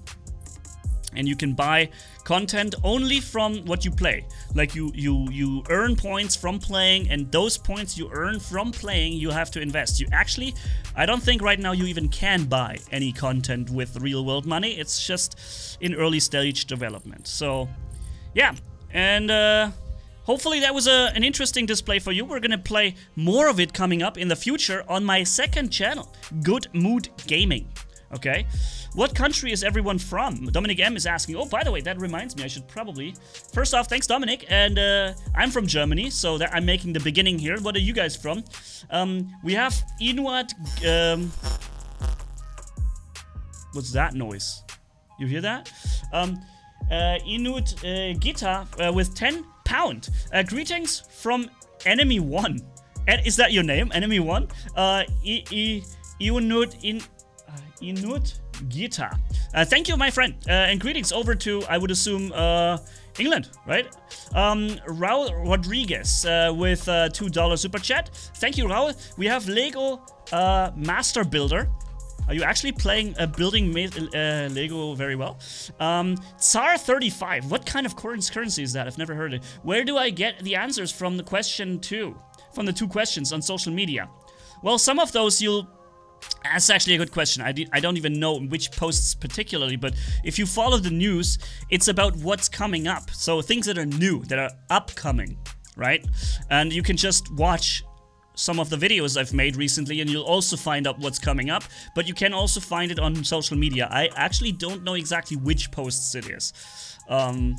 And you can buy content only from what you play. Like you, you, you earn points from playing, and those points you earn from playing, you have to invest. You actually, I don't think right now you even can buy any content with real world money. It's just in early stage development. So, yeah. And uh, hopefully that was a, an interesting display for you. We're gonna play more of it coming up in the future on my second channel, Good Mood Gaming. Okay, what country is everyone from? Dominic M is asking. Oh, by the way, that reminds me, I should probably... First off, thanks, Dominic. And uh, I'm from Germany, so that I'm making the beginning here. What are you guys from? Um, we have Inuit... Um, what's that noise? You hear that? Um, uh, Inuit uh, Gita uh, with ten pound. Uh, greetings from Enemy One. And is that your name? Enemy One? Uh, I I Inuit in... Inut Gita. Uh, thank you, my friend. Uh, and greetings over to, I would assume, uh, England, right? Um, Raul Rodriguez uh, with uh, two dollar super chat. Thank you, Raul. We have Lego uh, Master Builder. Are you actually playing uh, building uh, Lego very well? Um, Tsar thirty-five. What kind of currency is that? I've never heard it. Where do I get the answers from the question two? From the two questions on social media? Well, some of those you'll... That's actually a good question. I, I don't even know which posts particularly, but if you follow the news, it's about what's coming up. So things that are new, that are upcoming, right? And you can just watch some of the videos I've made recently and you'll also find out what's coming up, but you can also find it on social media. I actually don't know exactly which posts it is. Um...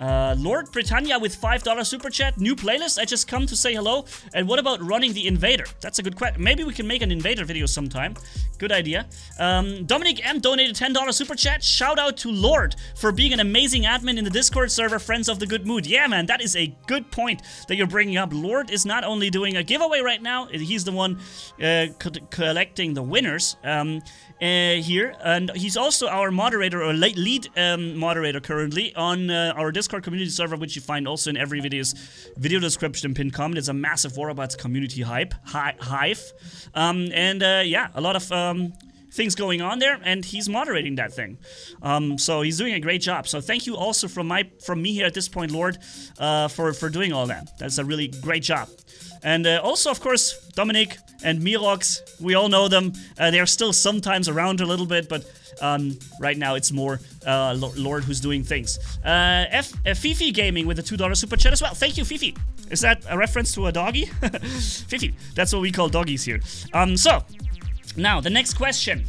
Uh, Lord Britannia with five dollar super chat. New playlist? I just come to say hello. And what about running the invader? That's a good question. Maybe we can make an invader video sometime. Good idea. Um, Dominic M donated ten dollar super chat. Shout out to Lord for being an amazing admin in the Discord server Friends of the Good Mood. Yeah, man, that is a good point that you're bringing up. Lord is not only doing a giveaway right now, he's the one uh, co collecting the winners. Um, Uh, here, and he's also our moderator or lead um, moderator currently on uh, our Discord Discord community server, which you find also in every video's video description and pinned comment. It's a massive War Robots community hype, hi hive. Um, and uh, yeah, a lot of um, things going on there, and he's moderating that thing. Um, so he's doing a great job. So thank you also from my from me here at this point, Lord, uh, for, for doing all that. That's a really great job. And uh, also, of course, Dominic and Mirox, we all know them. Uh, they are still sometimes around a little bit, but um, right now it's more uh, Lord who's doing things. Uh, F uh, Fifi Gaming with a two dollar super chat as well. Thank you, Fifi. Is that a reference to a doggy? Fifi, that's what we call doggies here. Um, so, now, the next question.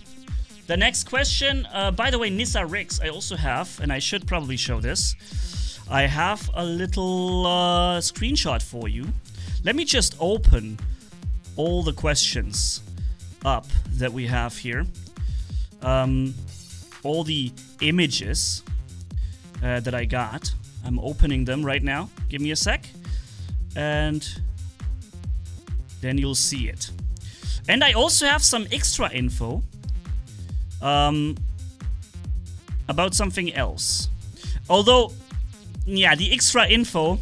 The next question, uh, by the way, Nessa Rix, I also have, and I should probably show this. I have a little uh, screenshot for you. Let me just open all the questions up that we have here. Um, all the images uh, that I got. I'm opening them right now. Give me a sec. And then you'll see it. And I also have some extra info um, about something else. Although, yeah, the extra info...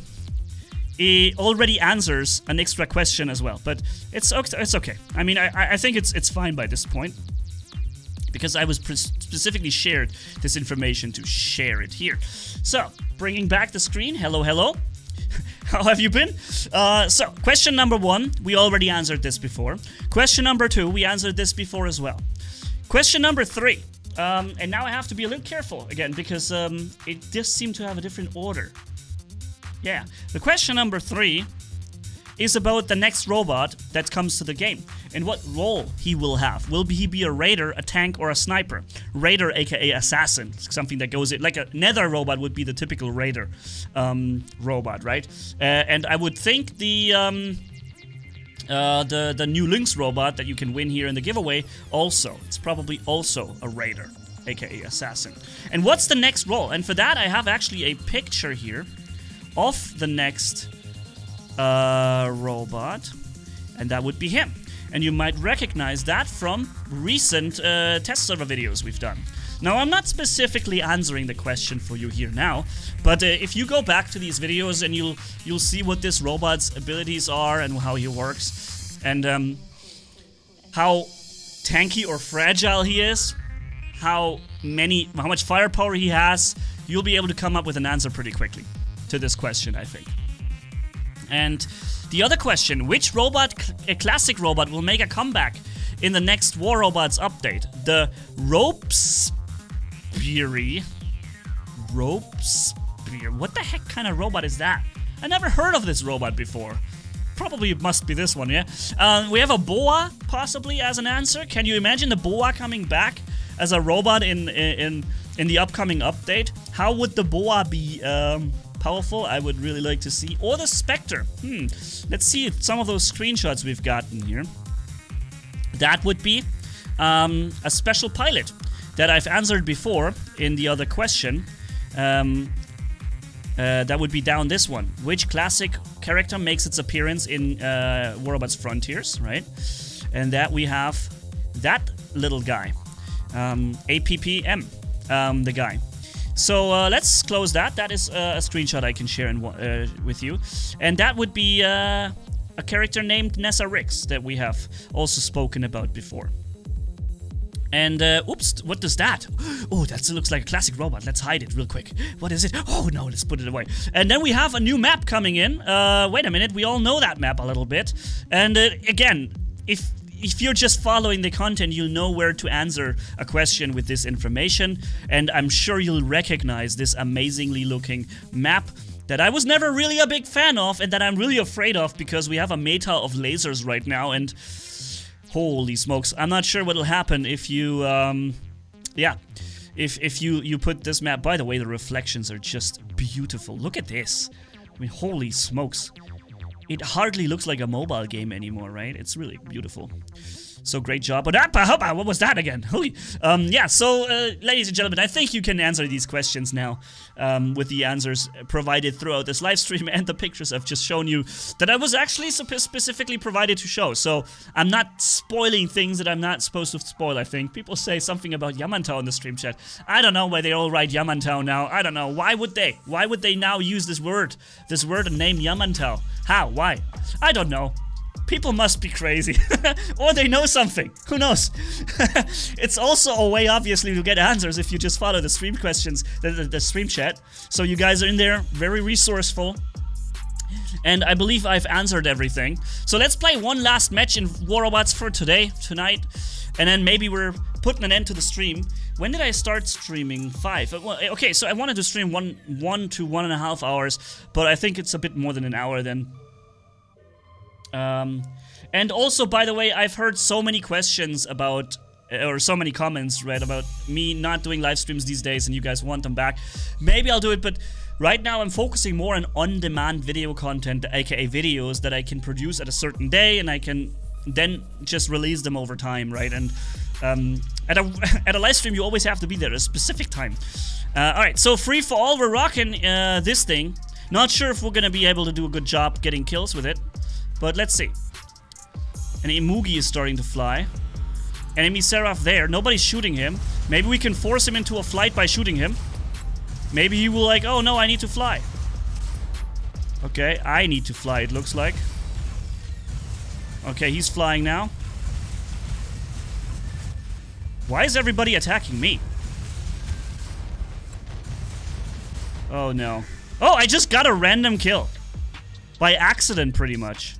It already answers an extra question as well, but it's okay. It's okay. I mean, I, I think it's it's fine by this point, because I was specifically shared this information to share it here. So, bringing back the screen. Hello, hello. How have you been? Uh, so, question number one, we already answered this before. Question number two, we answered this before as well. Question number three, um, and now I have to be a little careful again, because um, it does seem to have a different order. Yeah, the question number three is about the next robot that comes to the game and what role he will have. Will he be a raider, a tank, or a sniper? Raider, aka assassin, something that goes in, like a Nether robot would be the typical raider um, robot, right? Uh, and I would think the um, uh, the the new Lynx robot that you can win here in the giveaway also, it's probably also a raider, aka assassin. And what's the next role? And for that, I have actually a picture here of the next uh, robot, and that would be him. And you might recognize that from recent uh, test server videos we've done. Now, I'm not specifically answering the question for you here now, but uh, if you go back to these videos and you'll you'll see what this robot's abilities are and how he works, and um, how tanky or fragile he is, how many, how much firepower he has, you'll be able to come up with an answer pretty quickly to this question, I think. And the other question, which robot, a classic robot, will make a comeback in the next War Robots update? The Robespierre... Robespierre... What the heck kind of robot is that? I never heard of this robot before. Probably it must be this one, yeah? Uh, we have a Boa, possibly, as an answer. Can you imagine the Boa coming back as a robot in, in, in the upcoming update? How would the Boa be... Um, powerful, I would really like to see. Or the Spectre. Hmm. Let's see some of those screenshots we've gotten here. That would be um, a special pilot that I've answered before in the other question. Um, uh, that would be down this one. Which classic character makes its appearance in uh, War Robots Frontiers, right? And that we have that little guy. Um, A P P M, um, the guy. So uh, let's close that. That is uh, a screenshot I can share in, uh, with you. And that would be uh, a character named Nessa Rix that we have also spoken about before. And, uh, oops, what does that? Oh, that looks like a classic robot. Let's hide it real quick. What is it? Oh, no, let's put it away. And then we have a new map coming in. Uh, wait a minute, we all know that map a little bit. And uh, again, if... If you're just following the content, you'll know where to answer a question with this information, and I'm sure you'll recognize this amazingly looking map that I was never really a big fan of and that I'm really afraid of because we have a meta of lasers right now, and holy smokes, I'm not sure what'll happen if you, um, yeah, if, if you, you put this map. By the way, the reflections are just beautiful. Look at this. I mean, holy smokes. It hardly looks like a mobile game anymore, right? It's really beautiful. So great job. But ah, what was that again? Holy. Um, yeah, so uh, ladies and gentlemen, I think you can answer these questions now um, with the answers provided throughout this live stream and the pictures I've just shown you that I was actually specifically provided to show. So I'm not spoiling things that I'm not supposed to spoil, I think. People say something about Yamantau in the stream chat. I don't know why they all write Yamantau now. I don't know. Why would they? Why would they now use this word? This word and name Yamantau? How? Why? I don't know. People must be crazy, or they know something. Who knows? It's also a way, obviously, to get answers if you just follow the stream questions, the, the, the stream chat. So you guys are in there, very resourceful. And I believe I've answered everything. So let's play one last match in War Robots for today, tonight. And then maybe we're putting an end to the stream. When did I start streaming? Five. Okay, so I wanted to stream one, one to one and a half hours. But I think it's a bit more than an hour then. Um, and also, by the way, I've heard so many questions about, or so many comments read about me not doing live streams these days and you guys want them back. Maybe I'll do it, but right now I'm focusing more on on-demand video content, aka videos that I can produce at a certain day and I can then just release them over time, right? And um, at a, at a live stream you always have to be there at a specific time. Uh, alright, so free for all, we're rocking uh, this thing. Not sure if we're gonna be able to do a good job getting kills with it. But let's see. And Imugi is starting to fly. Enemy Seraph there. Nobody's shooting him. Maybe we can force him into a flight by shooting him. Maybe he will like, oh no, I need to fly. Okay, I need to fly, it looks like. Okay, he's flying now. Why is everybody attacking me? Oh no. Oh, I just got a random kill. By accident, pretty much.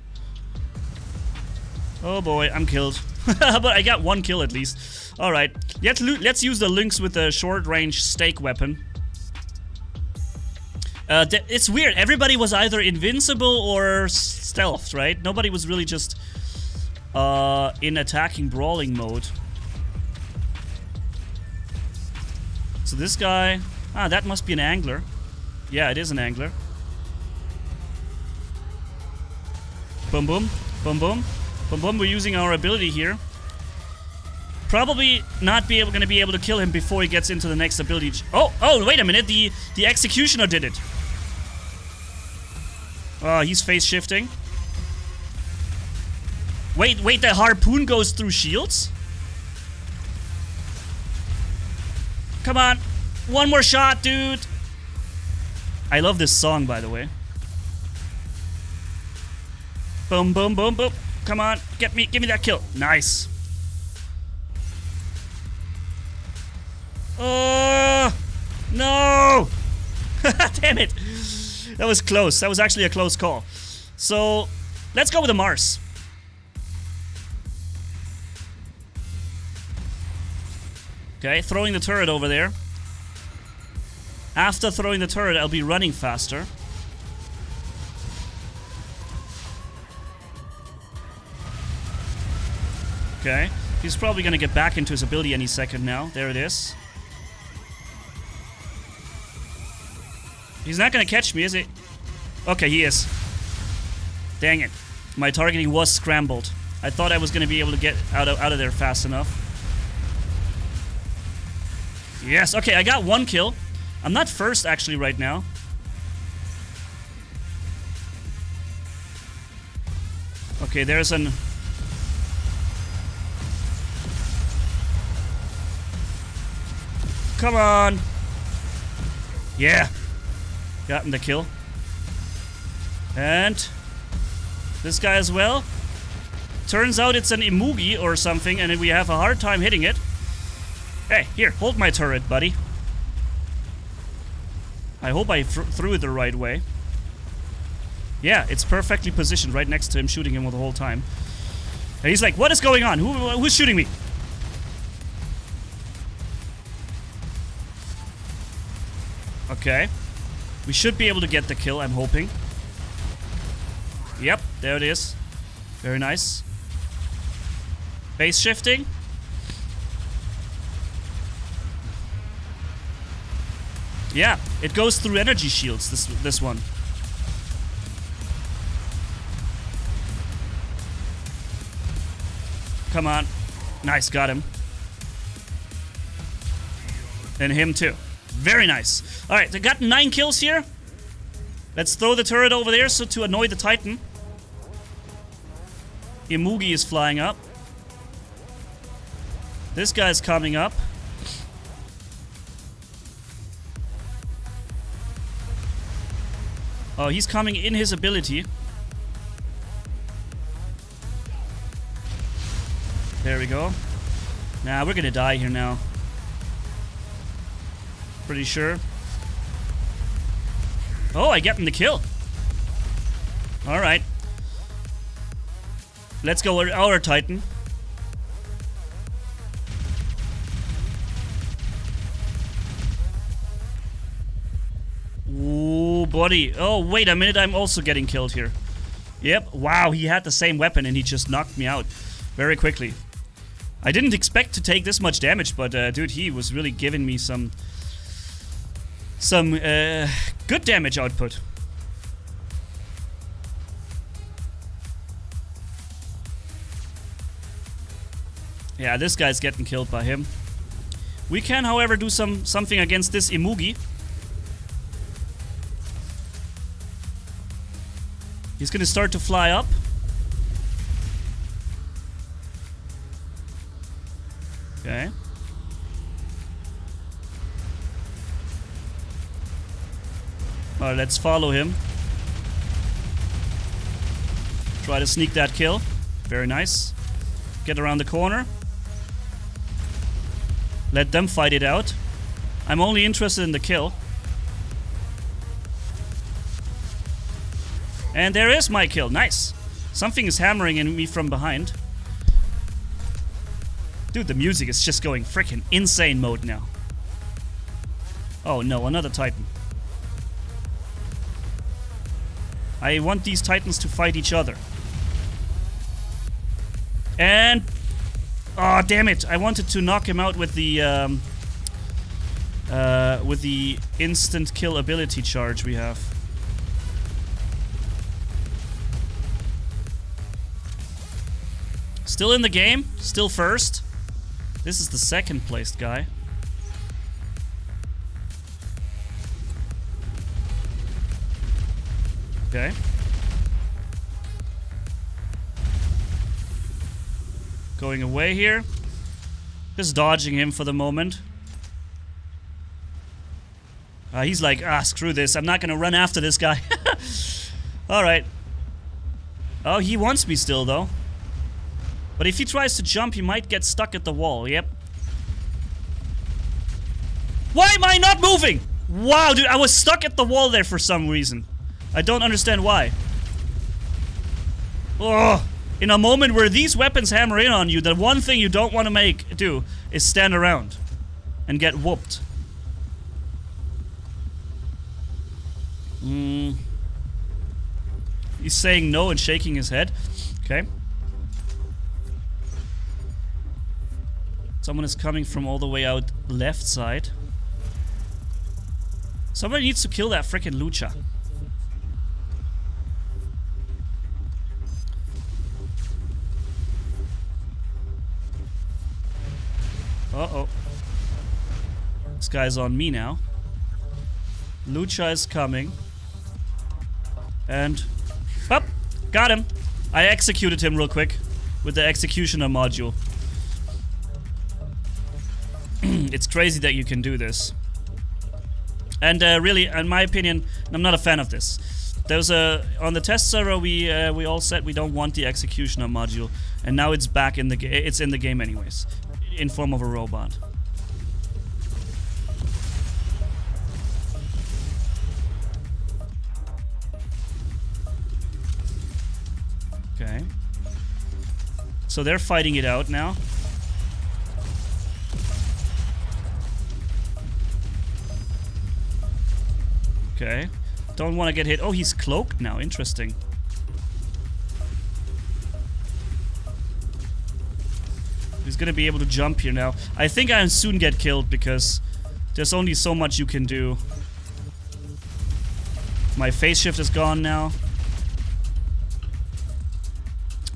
Oh boy, I'm killed. But I got one kill at least. Alright, let's, let's use the Lynx with the short-range stake weapon. Uh, it's weird, everybody was either invincible or stealthed, right? Nobody was really just uh, in attacking brawling mode. So this guy... Ah, that must be an angler. Yeah, it is an angler. Boom, boom. Boom, boom. Boom, boom, we're using our ability here. Probably not be able, gonna be able to kill him before he gets into the next ability. Oh, oh, wait a minute, the, the Executioner did it. Oh, he's face shifting. Wait, wait, the Harpoon goes through shields? Come on, one more shot, dude. I love this song, by the way. Boom, boom, boom, boom. Come on, get me, give me that kill. Nice. Oh, no. Damn it. That was close. That was actually a close call. So, let's go with the Mars. Okay, throwing the turret over there. After throwing the turret, I'll be running faster. Okay, he's probably gonna get back into his ability any second now. There it is. He's not gonna catch me, is he? Okay, he is. Dang it. My targeting was scrambled. I thought I was gonna be able to get out of, out of there fast enough. Yes, okay, I got one kill. I'm not first, actually, right now. Okay, there's an... Come on. Yeah. Got him the kill. And this guy as well. Turns out it's an Imugi or something, and we have a hard time hitting it. Hey, here, hold my turret, buddy. I hope I th threw it the right way. Yeah, it's perfectly positioned right next to him, shooting him the whole time. And he's like, what is going on? Who, who's shooting me? Okay, we should be able to get the kill, I'm hoping. Yep, there it is. Very nice. Base shifting. Yeah, it goes through energy shields, this, this one. Come on. Nice, got him. And him too. Very nice. All right, they got nine kills here. Let's throw the turret over there so to annoy the Titan. Imugi is flying up. This guy's coming up. Oh, he's coming in his ability. There we go. Nah, we're gonna die here now. Pretty sure. Oh, I get him the kill. All right. Let's go with our Titan. Ooh, buddy. Oh, wait a minute. I'm also getting killed here. Yep. Wow, he had the same weapon and he just knocked me out very quickly. I didn't expect to take this much damage, but uh, dude, he was really giving me some... Some uh, good damage output. Yeah, this guy's getting killed by him. We can, however, do some something against this Imugi. He's gonna start to fly up. Okay. Alright, let's follow him. Try to sneak that kill. Very nice. Get around the corner. Let them fight it out. I'm only interested in the kill. And there is my kill. Nice. Something is hammering at me from behind. Dude, the music is just going freaking insane mode now. Oh no, another Titan. I want these Titans to fight each other. And... Oh, damn it. I wanted to knock him out with the... Um, uh, with the instant kill ability charge we have. Still in the game. Still first. This is the second placed guy. Okay. Going away here. Just dodging him for the moment. Uh, he's like, ah, screw this. I'm not gonna run after this guy. Alright. Oh, he wants me still, though. But if he tries to jump, he might get stuck at the wall. Yep. Why am I not moving? Wow, dude, I was stuck at the wall there for some reason. I don't understand why. Oh, in a moment where these weapons hammer in on you, the one thing you don't want to make do is stand around and get whooped. Mm. He's saying no and shaking his head. Okay. Someone is coming from all the way out left side. Somebody needs to kill that frickin' Lucha. Uh-oh. This guy's on me now. Lucha is coming. And... Oh! Got him! I executed him real quick with the Executioner module. It's crazy that you can do this. And uh, really, in my opinion, I'm not a fan of this. There's a... On the test server, we uh, we all said we don't want the Executioner module. And now it's back in the game. It's in the game anyways. In form of a robot. Okay. So they're fighting it out now. Okay. Don't want to get hit. Oh, he's cloaked now. Interesting. He's gonna be able to jump here now. I think I'll soon get killed because there's only so much you can do. My phase shift is gone now.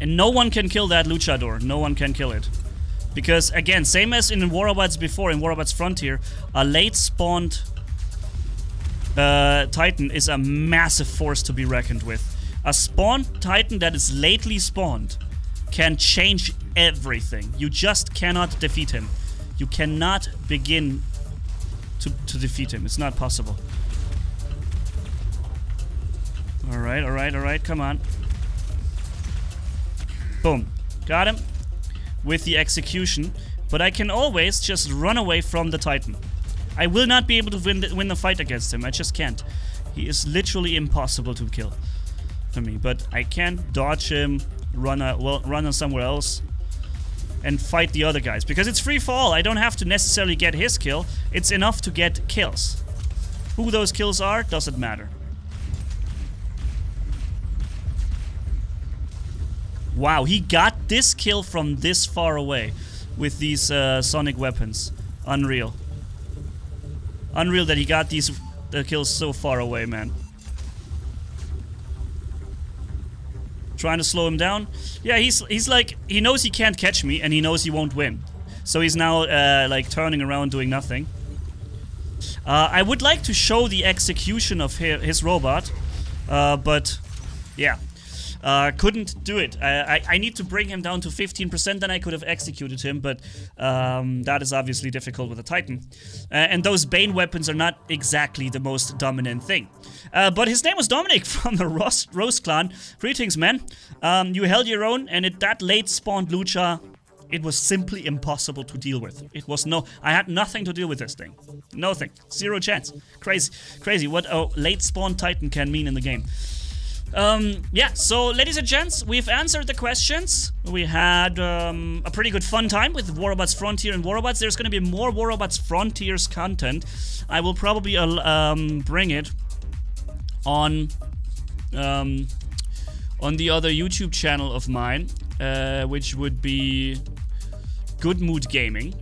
And no one can kill that Luchador. No one can kill it. Because, again, same as in War Robots before, in War Robots Frontier, a late-spawned uh, Titan is a massive force to be reckoned with. A spawned Titan that is lately spawned can change everything. You just cannot defeat him. You cannot begin to, to defeat him. It's not possible. Alright, alright, alright, come on. Boom. Got him. With the execution. But I can always just run away from the Titan. I will not be able to win the, win the fight against him. I just can't. He is literally impossible to kill for me. But I can dodge him, run, a, well, run somewhere else, and fight the other guys. Because it's free fall. I don't have to necessarily get his kill. It's enough to get kills. Who those kills are doesn't matter. Wow, he got this kill from this far away with these uh, sonic weapons. Unreal. Unreal that he got these uh, kills so far away, man. Trying to slow him down. Yeah, he's he's like, he knows he can't catch me and he knows he won't win. So he's now uh, like turning around doing nothing. Uh, I would like to show the execution of his, his robot, uh, but yeah. Uh, couldn't do it. I, I, I need to bring him down to fifteen percent, then I could have executed him, but um, that is obviously difficult with a Titan. Uh, and those Bane weapons are not exactly the most dominant thing. Uh, but his name was Dominic from the Rose, Rose Clan. Greetings, man. Um, you held your own, and at that late spawned Lucha, it was simply impossible to deal with. It was no... I had nothing to deal with this thing. Nothing. Zero chance. Crazy. Crazy what a late spawned Titan can mean in the game. Um, yeah, so ladies and gents, we've answered the questions. We had um, a pretty good fun time with War Robots Frontier and War Robots. There's going to be more War Robots Frontiers content. I will probably um, bring it on um, on the other YouTube channel of mine, uh, which would be Good Mood Gaming.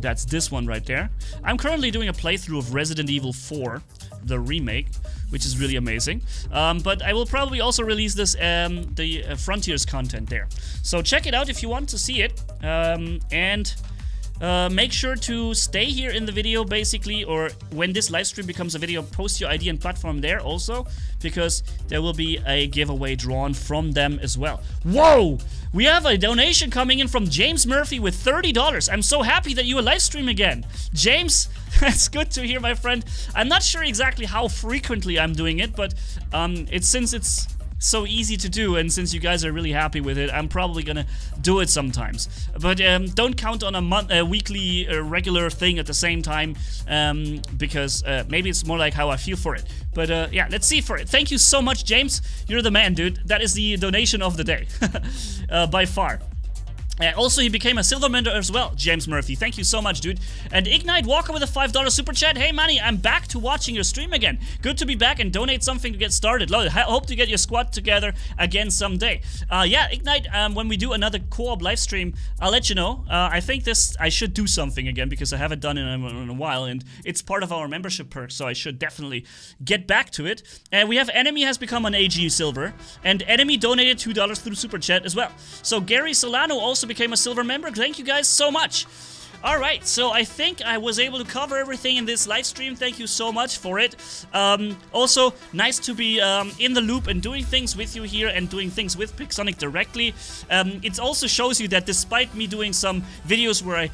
That's this one right there. I'm currently doing a playthrough of Resident Evil four, the remake, which is really amazing. Um, but I will probably also release this um, the uh, Frontiers content there. So check it out if you want to see it. Um, and uh, make sure to stay here in the video, basically, or when this live stream becomes a video, post your I D and platform there also, because there will be a giveaway drawn from them as well. Whoa! We have a donation coming in from James Murphy with thirty dollars. I'm so happy that you are live streaming again. James, that's good to hear, my friend. I'm not sure exactly how frequently I'm doing it, but um, it's since it's so easy to do and since you guys are really happy with it, I'm probably gonna do it sometimes. But um, don't count on a, month, a weekly uh, regular thing at the same time, um, because uh, maybe it's more like how I feel for it. But uh, yeah, let's see for it. Thank you so much, James. You're the man, dude. That is the donation of the day, uh, by far. Uh, also, he became a silver member as well, James Murphy. Thank you so much, dude. And Ignite Walker with a five dollar super chat. Hey, Manny, I'm back to watching your stream again. Good to be back and donate something to get started. Love it. I hope to get your squad together again someday. Uh, yeah, Ignite, um, when we do another co-op live stream, I'll let you know. Uh, I think this, I should do something again because I haven't done it in a, in a while and it's part of our membership perk, so I should definitely get back to it. And uh, we have Enemy has become an A G silver and Enemy donated two dollars through super chat as well. So Gary Solano also became a silver member. Thank you guys so much. All right, so I think I was able to cover everything in this live stream. Thank you so much for it. Um, also, nice to be um, in the loop and doing things with you here and doing things with Pixonic directly. Um, it also shows you that despite me doing some videos where I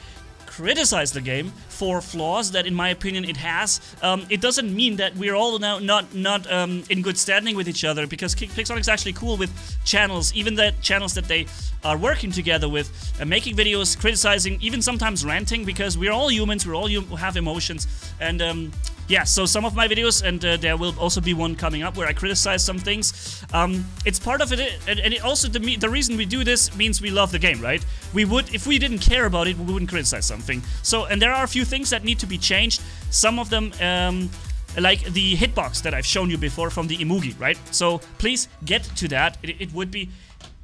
criticize the game for flaws that in my opinion it has, um, it doesn't mean that we're all now not not um, in good standing with each other, because Pixonic's actually cool with channels, even the channels that they are working together with, uh, making videos, criticizing, even sometimes ranting, because we're all humans, we're all hum have emotions, and um, yeah, so some of my videos, and uh, there will also be one coming up where I criticize some things. Um, it's part of it, and, and it also the, me the reason we do this means we love the game, right? We would, if we didn't care about it, we wouldn't criticize something. So, and there are a few things that need to be changed. Some of them, um, like the hitbox that I've shown you before from the Imugi, right? So please get to that. It, it would be.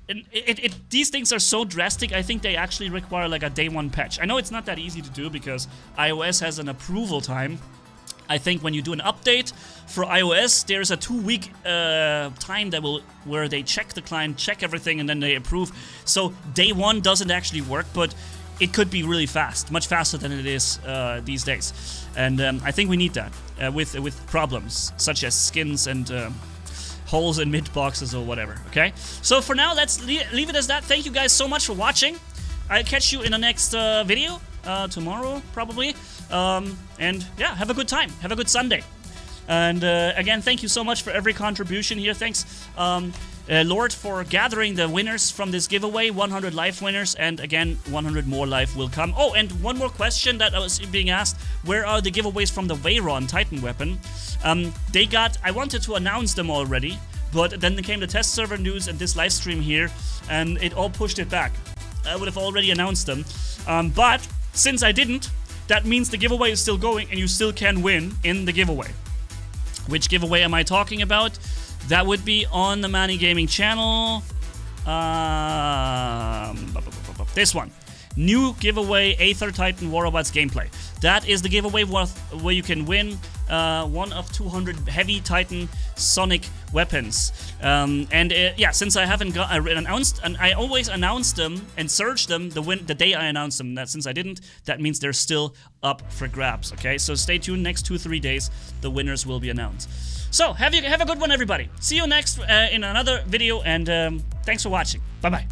It, it, it, these things are so drastic, I think they actually require like a day one patch. I know it's not that easy to do because iOS has an approval time. I think when you do an update for iOS, there is a two-week uh, time that will where they check the client, check everything, and then they approve. So day one doesn't actually work, but it could be really fast, much faster than it is uh, these days. And um, I think we need that uh, with with problems such as skins and um, holes in mid boxes or whatever. Okay. So for now, let's le leave it as that. Thank you guys so much for watching. I'll catch you in the next uh, video uh, tomorrow probably. Um, and yeah, have a good time. Have a good Sunday. And uh, again, thank you so much for every contribution here. Thanks, um, uh, Lord, for gathering the winners from this giveaway. one hundred live winners, and again, one hundred more live will come. Oh, and one more question that I was being asked. Where are the giveaways from the Veyron Titan weapon? Um, they got... I wanted to announce them already, but then came the test server news and this live stream here, and it all pushed it back. I would have already announced them. Um, but since I didn't, that means the giveaway is still going and you still can win in the giveaway. Which giveaway am I talking about? That would be on the Manny Gaming channel. Um, this one. New giveaway, Aether Titan War Robots gameplay. That is the giveaway where you can win uh, one of two hundred heavy Titan Sonic weapons. Um, and uh, yeah, since I haven't got, I announced, and I always announce them and search them the, win the day I announce them. That since I didn't, that means they're still up for grabs. Okay, so stay tuned. Next two three days, the winners will be announced. So have you have a good one, everybody. See you next uh, in another video, and um, thanks for watching. Bye bye.